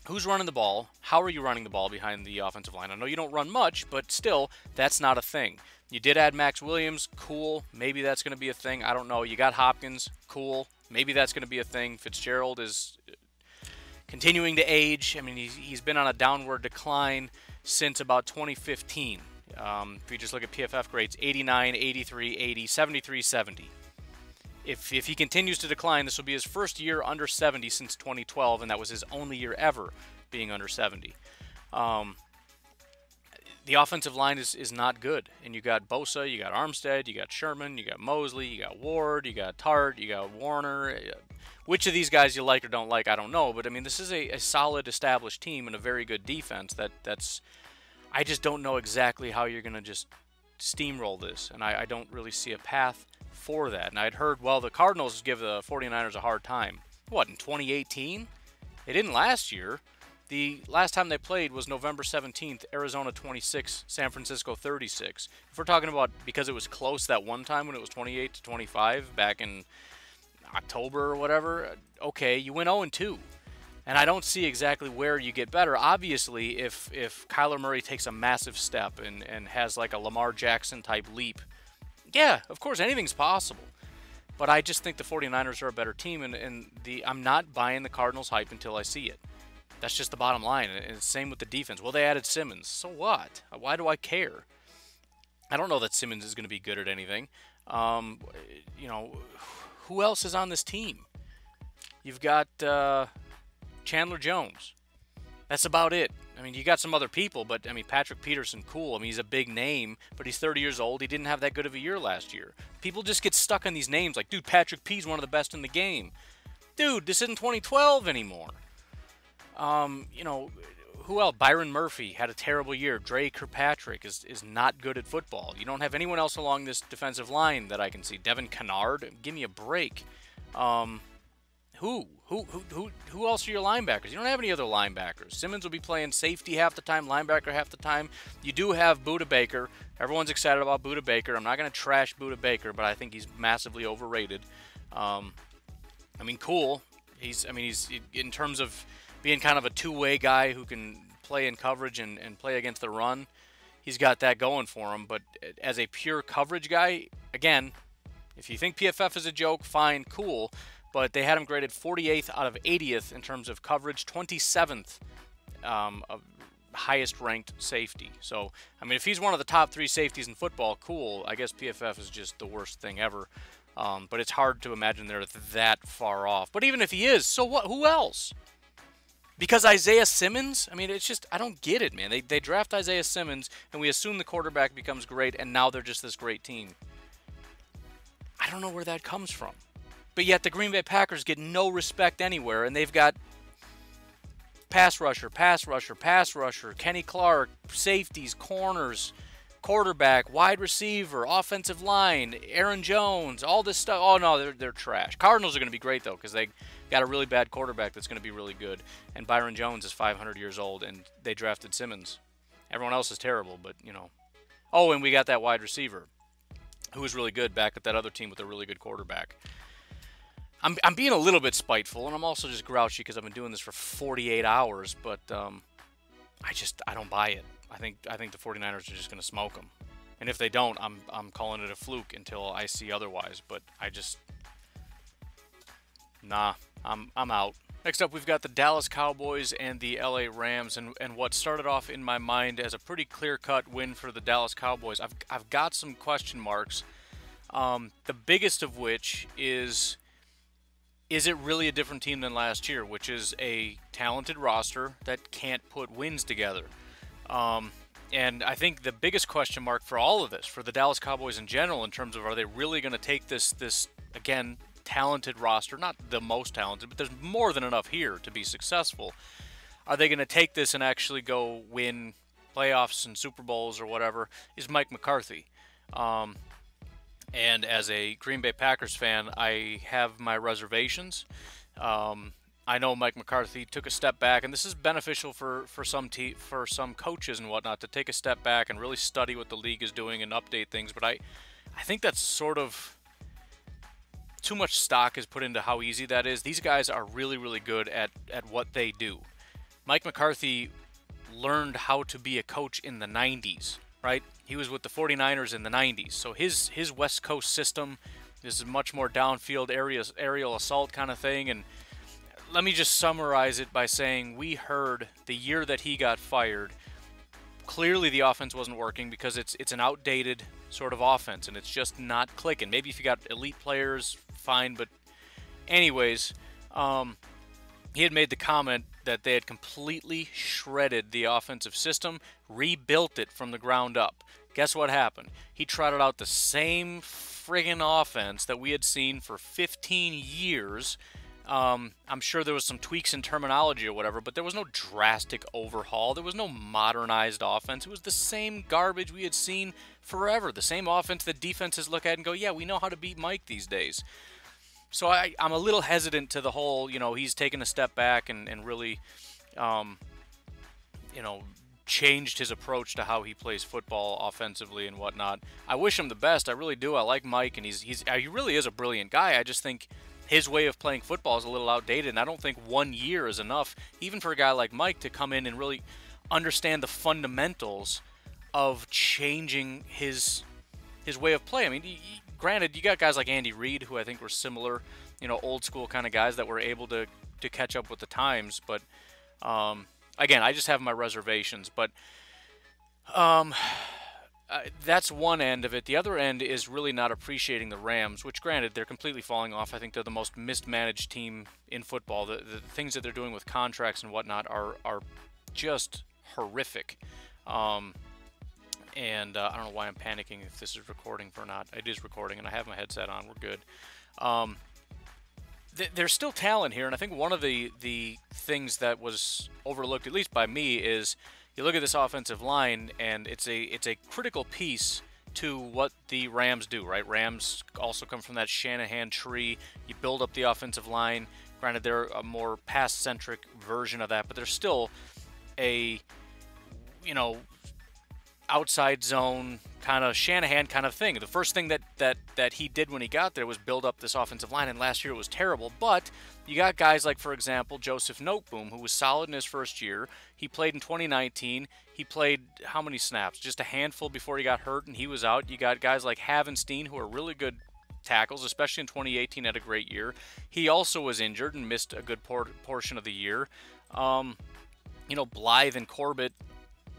Who's running the ball? How are you running the ball behind the offensive line? I know you don't run much, but still, that's not a thing. You did add Max Williams. Cool. Maybe that's going to be a thing. I don't know. You got Hopkins. Cool. Maybe that's going to be a thing. Fitzgerald is continuing to age. I mean, he's been on a downward decline since about 2015. If you just look at PFF grades, 89, 83, 80, 73, 70. If he continues to decline, this will be his first year under 70 since 2012, and that was his only year ever being under 70. The offensive line is not good, and you got Bosa, you got Armstead, you got Sherman, you got Mosley, you got Ward, you got Tart, you got Warner. Which of these guys you like or don't like, I don't know, but I mean, this is a solid, established team and a very good defense. I just don't know exactly how you're going to just steamroll this, and I don't really see a path for that. And I'd heard, well, the Cardinals give the 49ers a hard time. What, in 2018? They didn't last year. The last time they played was November 17th, Arizona 26, San Francisco 36. If we're talking about because it was close that one time when it was 28 to 25 back in October or whatever, okay, you went 0-2. And I don't see exactly where you get better. Obviously, if Kyler Murray takes a massive step and has like a Lamar Jackson type leap, yeah, of course, anything's possible. But I just think the 49ers are a better team, and I'm not buying the Cardinals hype until I see it. That's just the bottom line, and it's the same with the defense. Well, they added Simmons. So what? Why do I care? I don't know that Simmons is going to be good at anything. Who else is on this team? You've got Chandler Jones. That's about it. I mean, you got some other people, but, I mean, Patrick Peterson, cool. I mean, he's a big name, but he's 30 years old. He didn't have that good of a year last year. People just get stuck on these names like, dude, Patrick P's one of the best in the game. Dude, this isn't 2012 anymore. Who else? Byron Murphy had a terrible year. Dre Kirkpatrick is not good at football. You don't have anyone else along this defensive line that I can see. Devin Kennard, give me a break. Who else are your linebackers? You don't have any other linebackers. Simmons will be playing safety half the time, linebacker half the time. You do have Budda Baker. Everyone's excited about Budda Baker. I'm not going to trash Budda Baker, but I think he's massively overrated. Cool. He's in terms of being kind of a two-way guy who can play in coverage and play against the run. He's got that going for him. But as a pure coverage guy, again, if you think PFF is a joke, fine, cool. But they had him graded 48th out of 80th in terms of coverage, 27th of highest-ranked safety. So, I mean, if he's one of the top three safeties in football, cool. I guess PFF is just the worst thing ever. But it's hard to imagine they're that far off. But even if he is, so what? Who else? Because Isaiah Simmons? I mean, it's just, I don't get it, man. They draft Isaiah Simmons, and we assume the quarterback becomes great, and now they're just this great team. I don't know where that comes from. But yet the Green Bay Packers get no respect anywhere, and they've got pass rusher, Kenny Clark, safeties, corners, quarterback, wide receiver, offensive line, Aaron Jones, all this stuff. Oh, no, they're trash. Cardinals are going to be great, though, because they got a really bad quarterback that's going to be really good, and Byron Jones is 500 years old, and they drafted Simmons. Everyone else is terrible, but, you know. Oh, and we got that wide receiver. who was really good back at that other team with a really good quarterback. I'm being a little bit spiteful, and I'm also just grouchy because I've been doing this for 48 hours, but I don't buy it. I think the 49ers are just going to smoke them. And if they don't, I'm calling it a fluke until I see otherwise, but I'm out. Next up, we've got the Dallas Cowboys and the LA Rams, and what started off in my mind as a pretty clear-cut win for the Dallas Cowboys. I've got some question marks, the biggest of which is it really a different team than last year, which is a talented roster that can't put wins together. And I think the biggest question mark for all of this, for the Dallas Cowboys in general, in terms of are they really going to take this again, talented roster, not the most talented, but there's more than enough here to be successful. Are they going to take this and actually go win playoffs and Super Bowls or whatever? Is Mike McCarthy. And as a Green Bay Packers fan, I have my reservations. I know Mike McCarthy took a step back, and this is beneficial for some coaches and whatnot to take a step back and really study what the league is doing and update things. But I think that's sort of too much stock is put into how easy that is. These guys are really, really good at what they do. Mike McCarthy learned how to be a coach in the 90s, right? He was with the 49ers in the 90s. So his West Coast system, this is much more downfield aerial assault kind of thing. And let me just summarize it by saying we heard the year that he got fired, clearly the offense wasn't working because it's an outdated sort of offense, and it's just not clicking. Maybe if you got elite players, fine, but anyways, he had made the comment that they had completely shredded the offensive system, rebuilt it from the ground up. Guess what happened? He trotted out the same friggin' offense that we had seen for 15 years. I'm sure there was some tweaks in terminology or whatever, but there was no drastic overhaul. There was no modernized offense. It was the same garbage we had seen forever, the same offense that defenses look at and go, yeah, we know how to beat Mike these days. So I'm a little hesitant to the whole, you know, he's taken a step back and really, you know, changed his approach to how he plays football offensively and whatnot. I wish him the best. I really do. I like Mike, and he really is a brilliant guy. I just think his way of playing football is a little outdated, and I don't think 1 year is enough, even for a guy like Mike, to come in and really understand the fundamentals of changing his way of play. I mean, granted, you got guys like Andy Reid, who I think were similar, you know, old school kind of guys that were able to catch up with the times. But again, I just have my reservations. But that's one end of it. The other end is really not appreciating the Rams, which, granted, they're completely falling off. I think they're the most mismanaged team in football. The things that they're doing with contracts and whatnot are just horrific. I don't know why I'm panicking if this is recording or not. It is recording, and I have my headset on. We're good. There's still talent here, and I think one of the things that was overlooked, at least by me, is you look at this offensive line, and it's a critical piece to what the Rams do, right? Rams also come from that Shanahan tree. You build up the offensive line. Granted, they're a more pass-centric version of that, but they're still a, you know, outside zone kind of Shanahan kind of thing. The first thing that he did when he got there was build up this offensive line, and last year it was terrible. But you got guys like, for example, Joseph Noteboom, who was solid in his first year. He played in 2019. He played how many snaps? Just a handful before he got hurt, and he was out. You got guys like Havenstein, who are really good tackles, especially in 2018, had a great year. He also was injured and missed a good portion of the year. You know, Blythe and Corbett,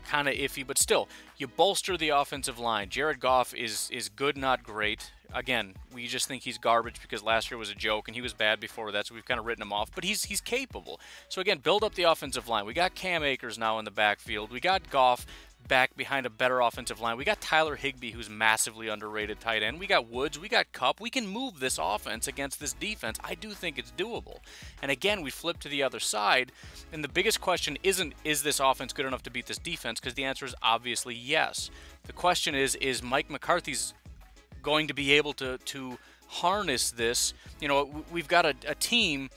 kind of iffy, but still, you bolster the offensive line. Jared Goff is good, not great. Again, we just think he's garbage because last year was a joke, and he was bad before that, so we've kind of written him off. But he's capable. So again, build up the offensive line. We got Cam Akers now in the backfield. We got Goff back behind a better offensive line. We got Tyler Higbee, who's massively underrated tight end. We got Woods. We got Kupp. We can move this offense against this defense. I do think it's doable. And again, we flip to the other side, and the biggest question isn't, is this offense good enough to beat this defense? Because the answer is obviously yes. The question is Mike McCarthy's going to be able to harness this? You know, we've got a team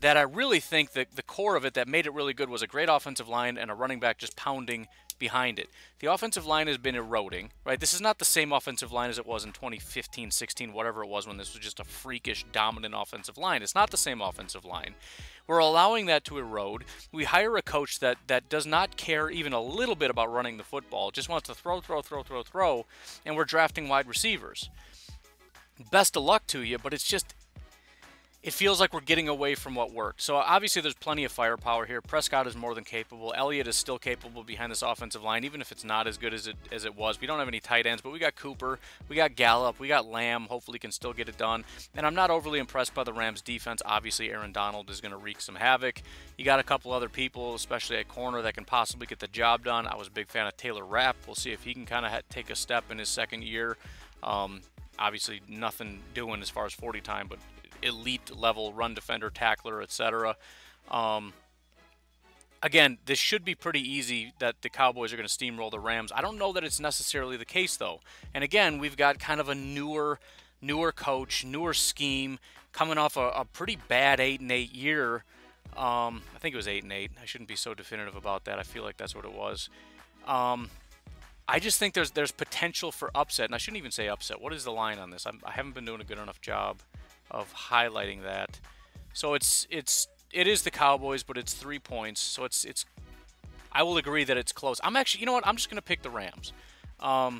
that I really think that the core of it that made it really good was a great offensive line and a running back just pounding behind it. The offensive line has been eroding, right? This is not the same offensive line as it was in 2015, 16, whatever it was, when this was just a freakish, dominant offensive line. It's not the same offensive line. We're allowing that to erode. We hire a coach that does not care even a little bit about running the football, just wants to throw, and we're drafting wide receivers. Best of luck to you, but it's just... it feels like we're getting away from what worked. So obviously there's plenty of firepower here. Prescott is more than capable. Elliott is still capable behind this offensive line, even if it's not as good as it was. We don't have any tight ends, but we got Cooper, we got Gallup, we got Lamb. Hopefully can still get it done. And I'm not overly impressed by the Rams' defense. Obviously Aaron Donald is going to wreak some havoc. You got a couple other people, especially at corner, that can possibly get the job done. I was a big fan of Taylor Rapp. We'll see if he can kind of take a step in his second year. Obviously nothing doing as far as 40 time, but elite level run defender, tackler, etc. Again, this should be pretty easy that the Cowboys are going to steamroll the Rams. I don't know that it's necessarily the case, though. And again, we've got kind of a newer coach, newer scheme, coming off a pretty bad 8-8 year. I think it was 8-8. I shouldn't be so definitive about that. I feel like that's what it was. I just think there's potential for upset, and I shouldn't even say upset. What is the line on this? I haven't been doing a good enough job of highlighting that. So it is the Cowboys, but it's 3 points. So it's I will agree that it's close. I'm actually, you know what? I'm just going to pick the Rams. I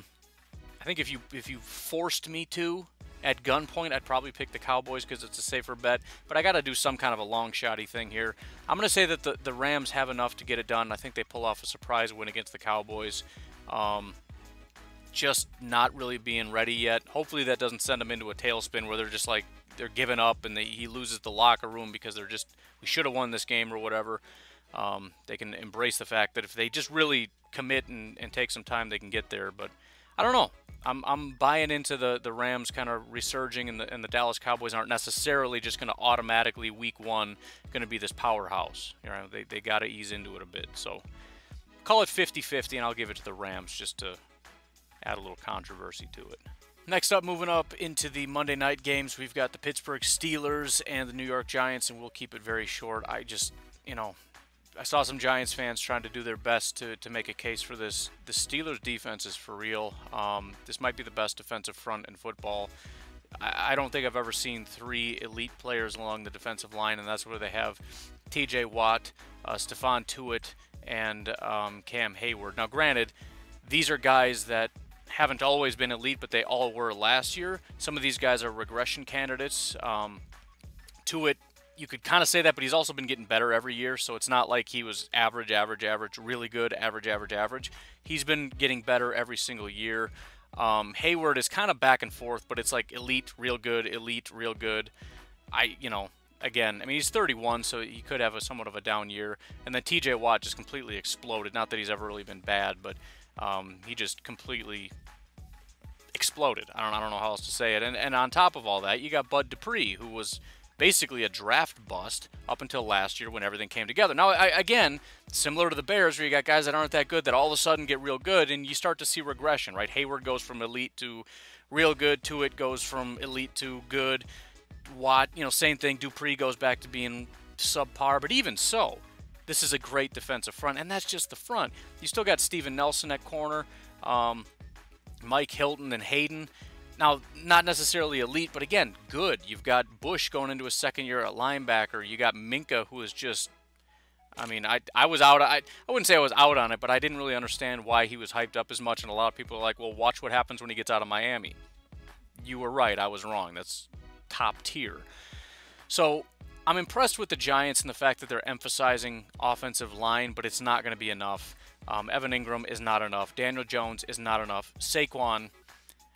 think if you forced me to at gunpoint, I'd probably pick the Cowboys because it's a safer bet, but I got to do some kind of a long shotty thing here. I'm going to say that the Rams have enough to get it done. I think they pull off a surprise win against the Cowboys. Just not really being ready yet. Hopefully that doesn't send them into a tailspin where they're just like, they're giving up and he loses the locker room because they're just, we should have won this game or whatever. They can embrace the fact that if they just really commit and take some time, they can get there. But I don't know. I'm buying into the Rams kind of resurging, and the Dallas Cowboys aren't necessarily just going to automatically week one going to be this powerhouse. You know, they got to ease into it a bit. So call it 50-50, and I'll give it to the Rams just to add a little controversy to it. Next up, moving up into the Monday night games, we've got the Pittsburgh Steelers and the New York Giants, and we'll keep it very short. I just, you know, I saw some Giants fans trying to do their best to make a case for this. The Steelers defense is for real. This might be the best defensive front in football. I don't think I've ever seen three elite players along the defensive line, and that's where they have T.J. Watt, Stephon Tuitt, and Cam Hayward. Now, granted, these are guys that haven't always been elite, but they all were last year. Some of these guys are regression candidates. Tuitt, you could kind of say that, but he's also been getting better every year, so it's not like he was average, really good, average. He's been getting better every single year. Hayward is kind of back and forth, but it's like elite, real good, elite, real good. You know, again, I mean, he's 31, so he could have somewhat of a down year. And then T.J. Watt just completely exploded. Not that he's ever really been bad, but... he just completely exploded. I don't know how else to say it. And on top of all that, you got Bud Dupree, who was basically a draft bust up until last year when everything came together. Now, again, similar to the Bears, where you got guys that aren't that good that all of a sudden get real good, and you start to see regression, right? Hayward goes from elite to real good. Tuitt goes from elite to good. Watt, you know, same thing. Dupree goes back to being subpar, but even so, this is a great defensive front, and that's just the front. You still got Steven Nelson at corner, Mike Hilton and Hayden. Now, not necessarily elite, but again, good. You've got Bush going into his second year at linebacker. You got Minka, who is just, I mean, I was out. I wouldn't say I was out on it, but I didn't really understand why he was hyped up as much, and a lot of people are like, well, watch what happens when he gets out of Miami. You were right. I was wrong. That's top tier. So... I'm impressed with the Giants and the fact that they're emphasizing offensive line, but it's not going to be enough. Evan Ingram is not enough. Daniel Jones is not enough. Saquon,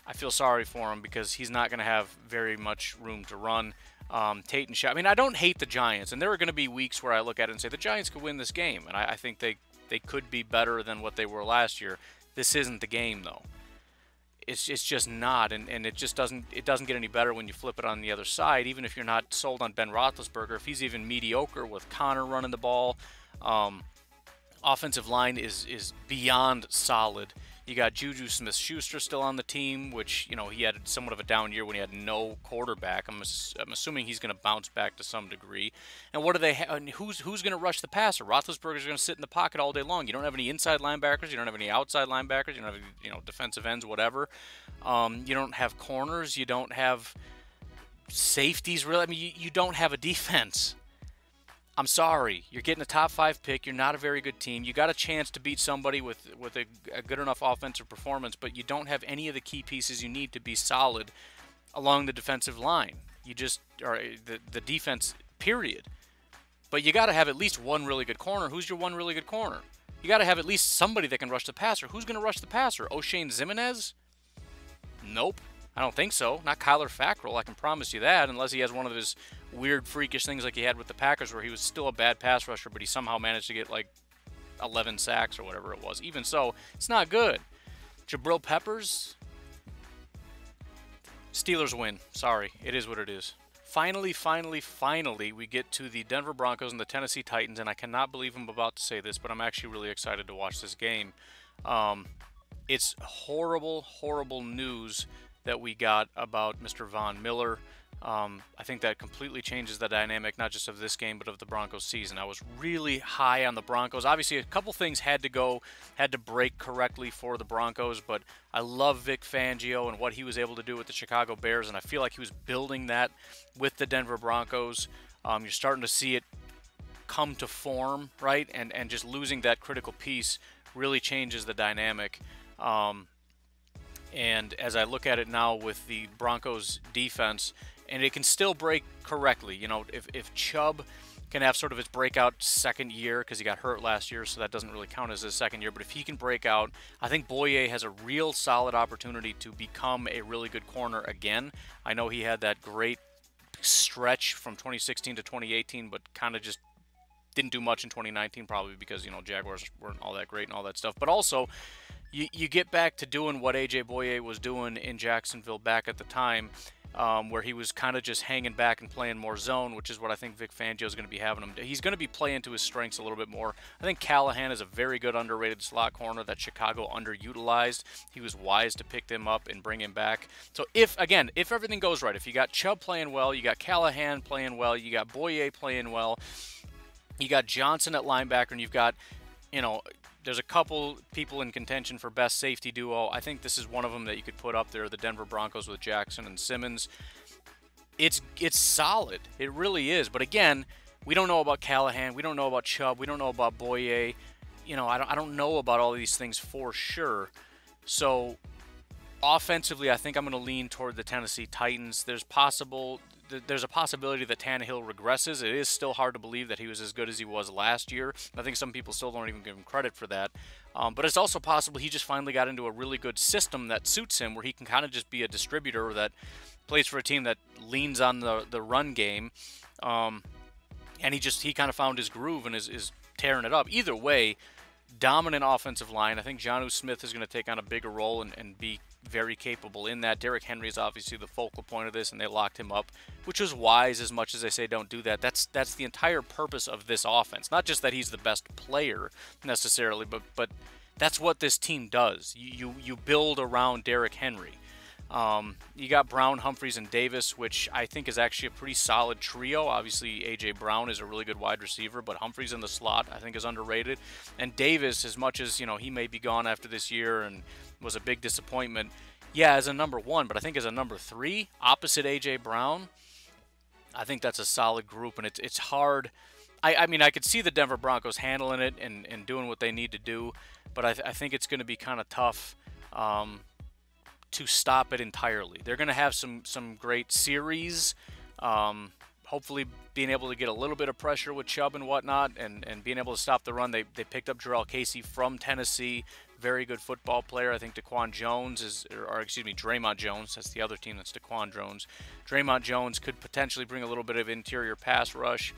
I feel sorry for him because he's not going to have very much room to run. Tate and Shaw. I mean, I don't hate the Giants, and there are going to be weeks where I look at it and say the Giants could win this game, and I think they could be better than what they were last year. This isn't the game, though. It's just not, and it just doesn't get any better when you flip it on the other side. Even if you're not sold on Ben Roethlisberger, if he's even mediocre with Connor running the ball, offensive line is beyond solid. You got Juju Smith-Schuster still on the team, which, you know, he had somewhat of a down year when he had no quarterback. I'm assuming he's going to bounce back to some degree. And what do they have? Who's going to rush the passer? Roethlisberger's going to sit in the pocket all day long. You don't have any inside linebackers. You don't have any outside linebackers. You don't have any, you know, defensive ends, whatever. You don't have corners. You don't have safeties. Really, I mean, you don't have a defense. I'm sorry. You're getting a top-5 pick. You're not a very good team. You got a chance to beat somebody with a good enough offensive performance, but you don't have any of the key pieces you need to be solid along the defensive line. You just or the defense, period. But you got to have at least one really good corner. Who's your one really good corner? You got to have at least somebody that can rush the passer. Who's going to rush the passer? O'Shane Zimenez? Nope. I don't think so. Not Kyler Fackrell, I can promise you that, unless he has one of his weird, freakish things like he had with the Packers where he was still a bad pass rusher, but he somehow managed to get, like, 11 sacks or whatever it was. Even so, it's not good. Jabril Peppers? Steelers win. Sorry. It is what it is. Finally, finally, finally, we get to the Denver Broncos and the Tennessee Titans, and I cannot believe I'm about to say this, but I'm actually really excited to watch this game. It's horrible, horrible news that we got about Mr. Von Miller. I think that completely changes the dynamic, not just of this game, but of the Broncos season. I was really high on the Broncos. Obviously, a couple things had to break correctly for the Broncos, but I love Vic Fangio and what he was able to do with the Chicago Bears, and I feel like he was building that with the Denver Broncos. You're starting to see it come to form, right? And just losing that critical piece really changes the dynamic. And as I look at it now with the Broncos defense, and it can still break correctly. You know, if Chubb can have sort of his breakout second year, because he got hurt last year, so that doesn't really count as his second year, but if he can break out, I think Boyer has a real solid opportunity to become a really good corner again. I know he had that great stretch from 2016 to 2018, but kind of just didn't do much in 2019, probably because, you know, Jaguars weren't all that great and all that stuff. But also, you get back to doing what A.J. Boye was doing in Jacksonville back at the time, where he was kind of just hanging back and playing more zone, which is what I think Vic Fangio is going to be having him do. He's going to be playing to his strengths a little bit more. I think Callahan is a very good underrated slot corner that Chicago underutilized. He was wise to pick them up and bring him back. So if everything goes right, if you got Chubb playing well, you got Callahan playing well, you got Boye playing well, you got Johnson at linebacker, and you've got, you know, there's a couple people in contention for best safety duo. I think this is one of them that you could put up there, the Denver Broncos with Jackson and Simmons. It's solid. It really is. But again, we don't know about Callahan. We don't know about Chubb. We don't know about Boyer. You know, I don't know about all these things for sure. So offensively, I think I'm going to lean toward the Tennessee Titans. There's a possibility that Tannehill regresses. It is still hard to believe that he was as good as he was last year. I think some people still don't even give him credit for that. But it's also possible he just finally got into a really good system that suits him, where he can kind of just be a distributor that plays for a team that leans on the run game. And he kind of found his groove and is tearing it up. Either way, dominant offensive line. I think Jonnu Smith is going to take on a bigger role and be very capable in that. Derrick Henry is obviously the focal point of this, and they locked him up, which was wise. As much as they say don't do that, that's the entire purpose of this offense. Not just that he's the best player necessarily, but that's what this team does. You build around Derrick Henry. You got Brown, Humphries, and Davis, which I think is actually a pretty solid trio. Obviously, A.J. Brown is a really good wide receiver, but Humphries in the slot I think is underrated. And Davis, as much as, you know, he may be gone after this year and was a big disappointment, yeah, as a number 1, but I think as a number 3, opposite A.J. Brown, I think that's a solid group. And it's hard. I mean, I could see the Denver Broncos handling it and doing what they need to do, but I think it's going to be kind of tough to stop it entirely. They're going to have some great series, hopefully being able to get a little bit of pressure with Chubb and whatnot, and being able to stop the run. They picked up Jarrell Casey from Tennessee, very good football player. I think Draymond Jones, that's the other team, that's Daquan Jones. Draymond Jones could potentially bring a little bit of interior pass rush.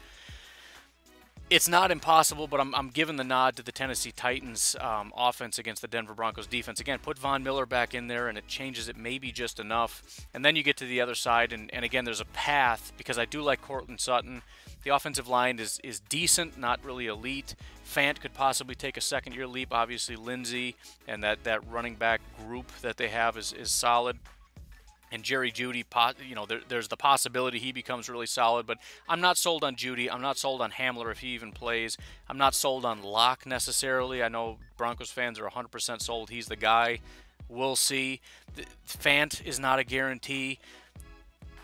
It's not impossible, but I'm giving the nod to the Tennessee Titans offense against the Denver Broncos defense. Again, put Von Miller back in there, and it changes it maybe just enough. And then you get to the other side, and again, there's a path, because I do like Courtland Sutton. The offensive line is decent, not really elite. Fant could possibly take a second-year leap. Obviously, Lindsey and that running back group that they have is solid. And Jerry Jeudy, you know, there's the possibility he becomes really solid, but I'm not sold on Jeudy. I'm not sold on Hamler if he even plays. I'm not sold on Locke necessarily. I know Broncos fans are 100% sold he's the guy. We'll see. Fant is not a guarantee.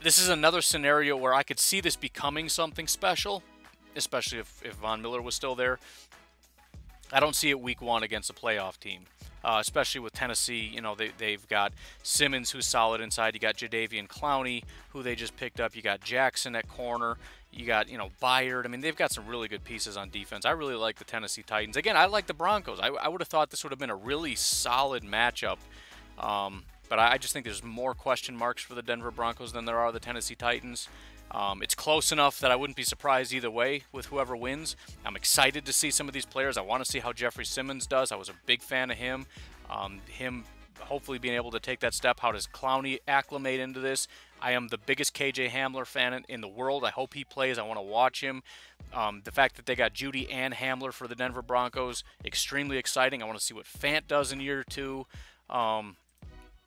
This is another scenario where I could see this becoming something special, especially if Von Miller was still there. I don't see it week one against a playoff team. Especially with Tennessee, you know, they've got Simmons, who's solid inside. You got Jadeveon Clowney, who they just picked up. You got Jackson at corner. You got, you know, Byard. I mean, they've got some really good pieces on defense. I really like the Tennessee Titans. Again, I like the Broncos. I would have thought this would have been a really solid matchup. But I just think there's more question marks for the Denver Broncos than there are the Tennessee Titans. It's close enough that I wouldn't be surprised either way with whoever wins. I'm excited to see some of these players. I want to see how Jeffrey Simmons does. I was a big fan of him. Him hopefully being able to take that step. How does Clowney acclimate into this? I am the biggest KJ Hamler fan in the world. I hope he plays. I want to watch him. The fact that they got Jeudy and Hamler for the Denver Broncos, extremely exciting. I want to see what Fant does in year two.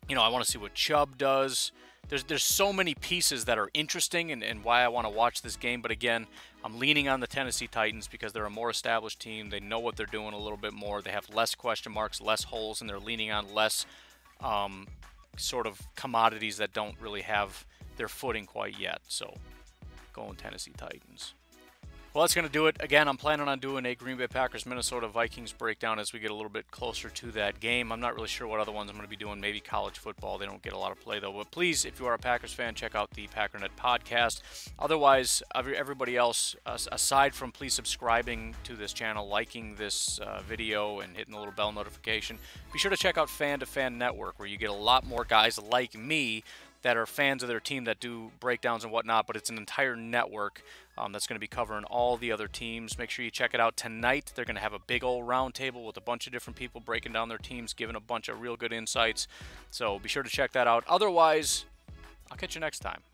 You know, I want to see what Chubb does. There's so many pieces that are interesting and why I want to watch this game. But again, I'm leaning on the Tennessee Titans because they're a more established team. They know what they're doing a little bit more. They have less question marks, less holes, and they're leaning on less sort of commodities that don't really have their footing quite yet. So going Tennessee Titans. Well, that's going to do it. Again, I'm planning on doing a Green Bay Packers, Minnesota Vikings breakdown as we get a little bit closer to that game. I'm not really sure what other ones I'm going to be doing. Maybe college football. They don't get a lot of play, though. But please, if you are a Packers fan, check out the Packernet podcast. Otherwise, everybody else, aside from please subscribing to this channel, liking this video, and hitting the little bell notification, be sure to check out Fan to Fan Network, where you get a lot more guys like me that are fans of their team that do breakdowns and whatnot, but it's an entire network that's going to be covering all the other teams. Make sure you check it out tonight. They're going to have a big old round table with a bunch of different people breaking down their teams, giving a bunch of real good insights. So be sure to check that out. Otherwise, I'll catch you next time.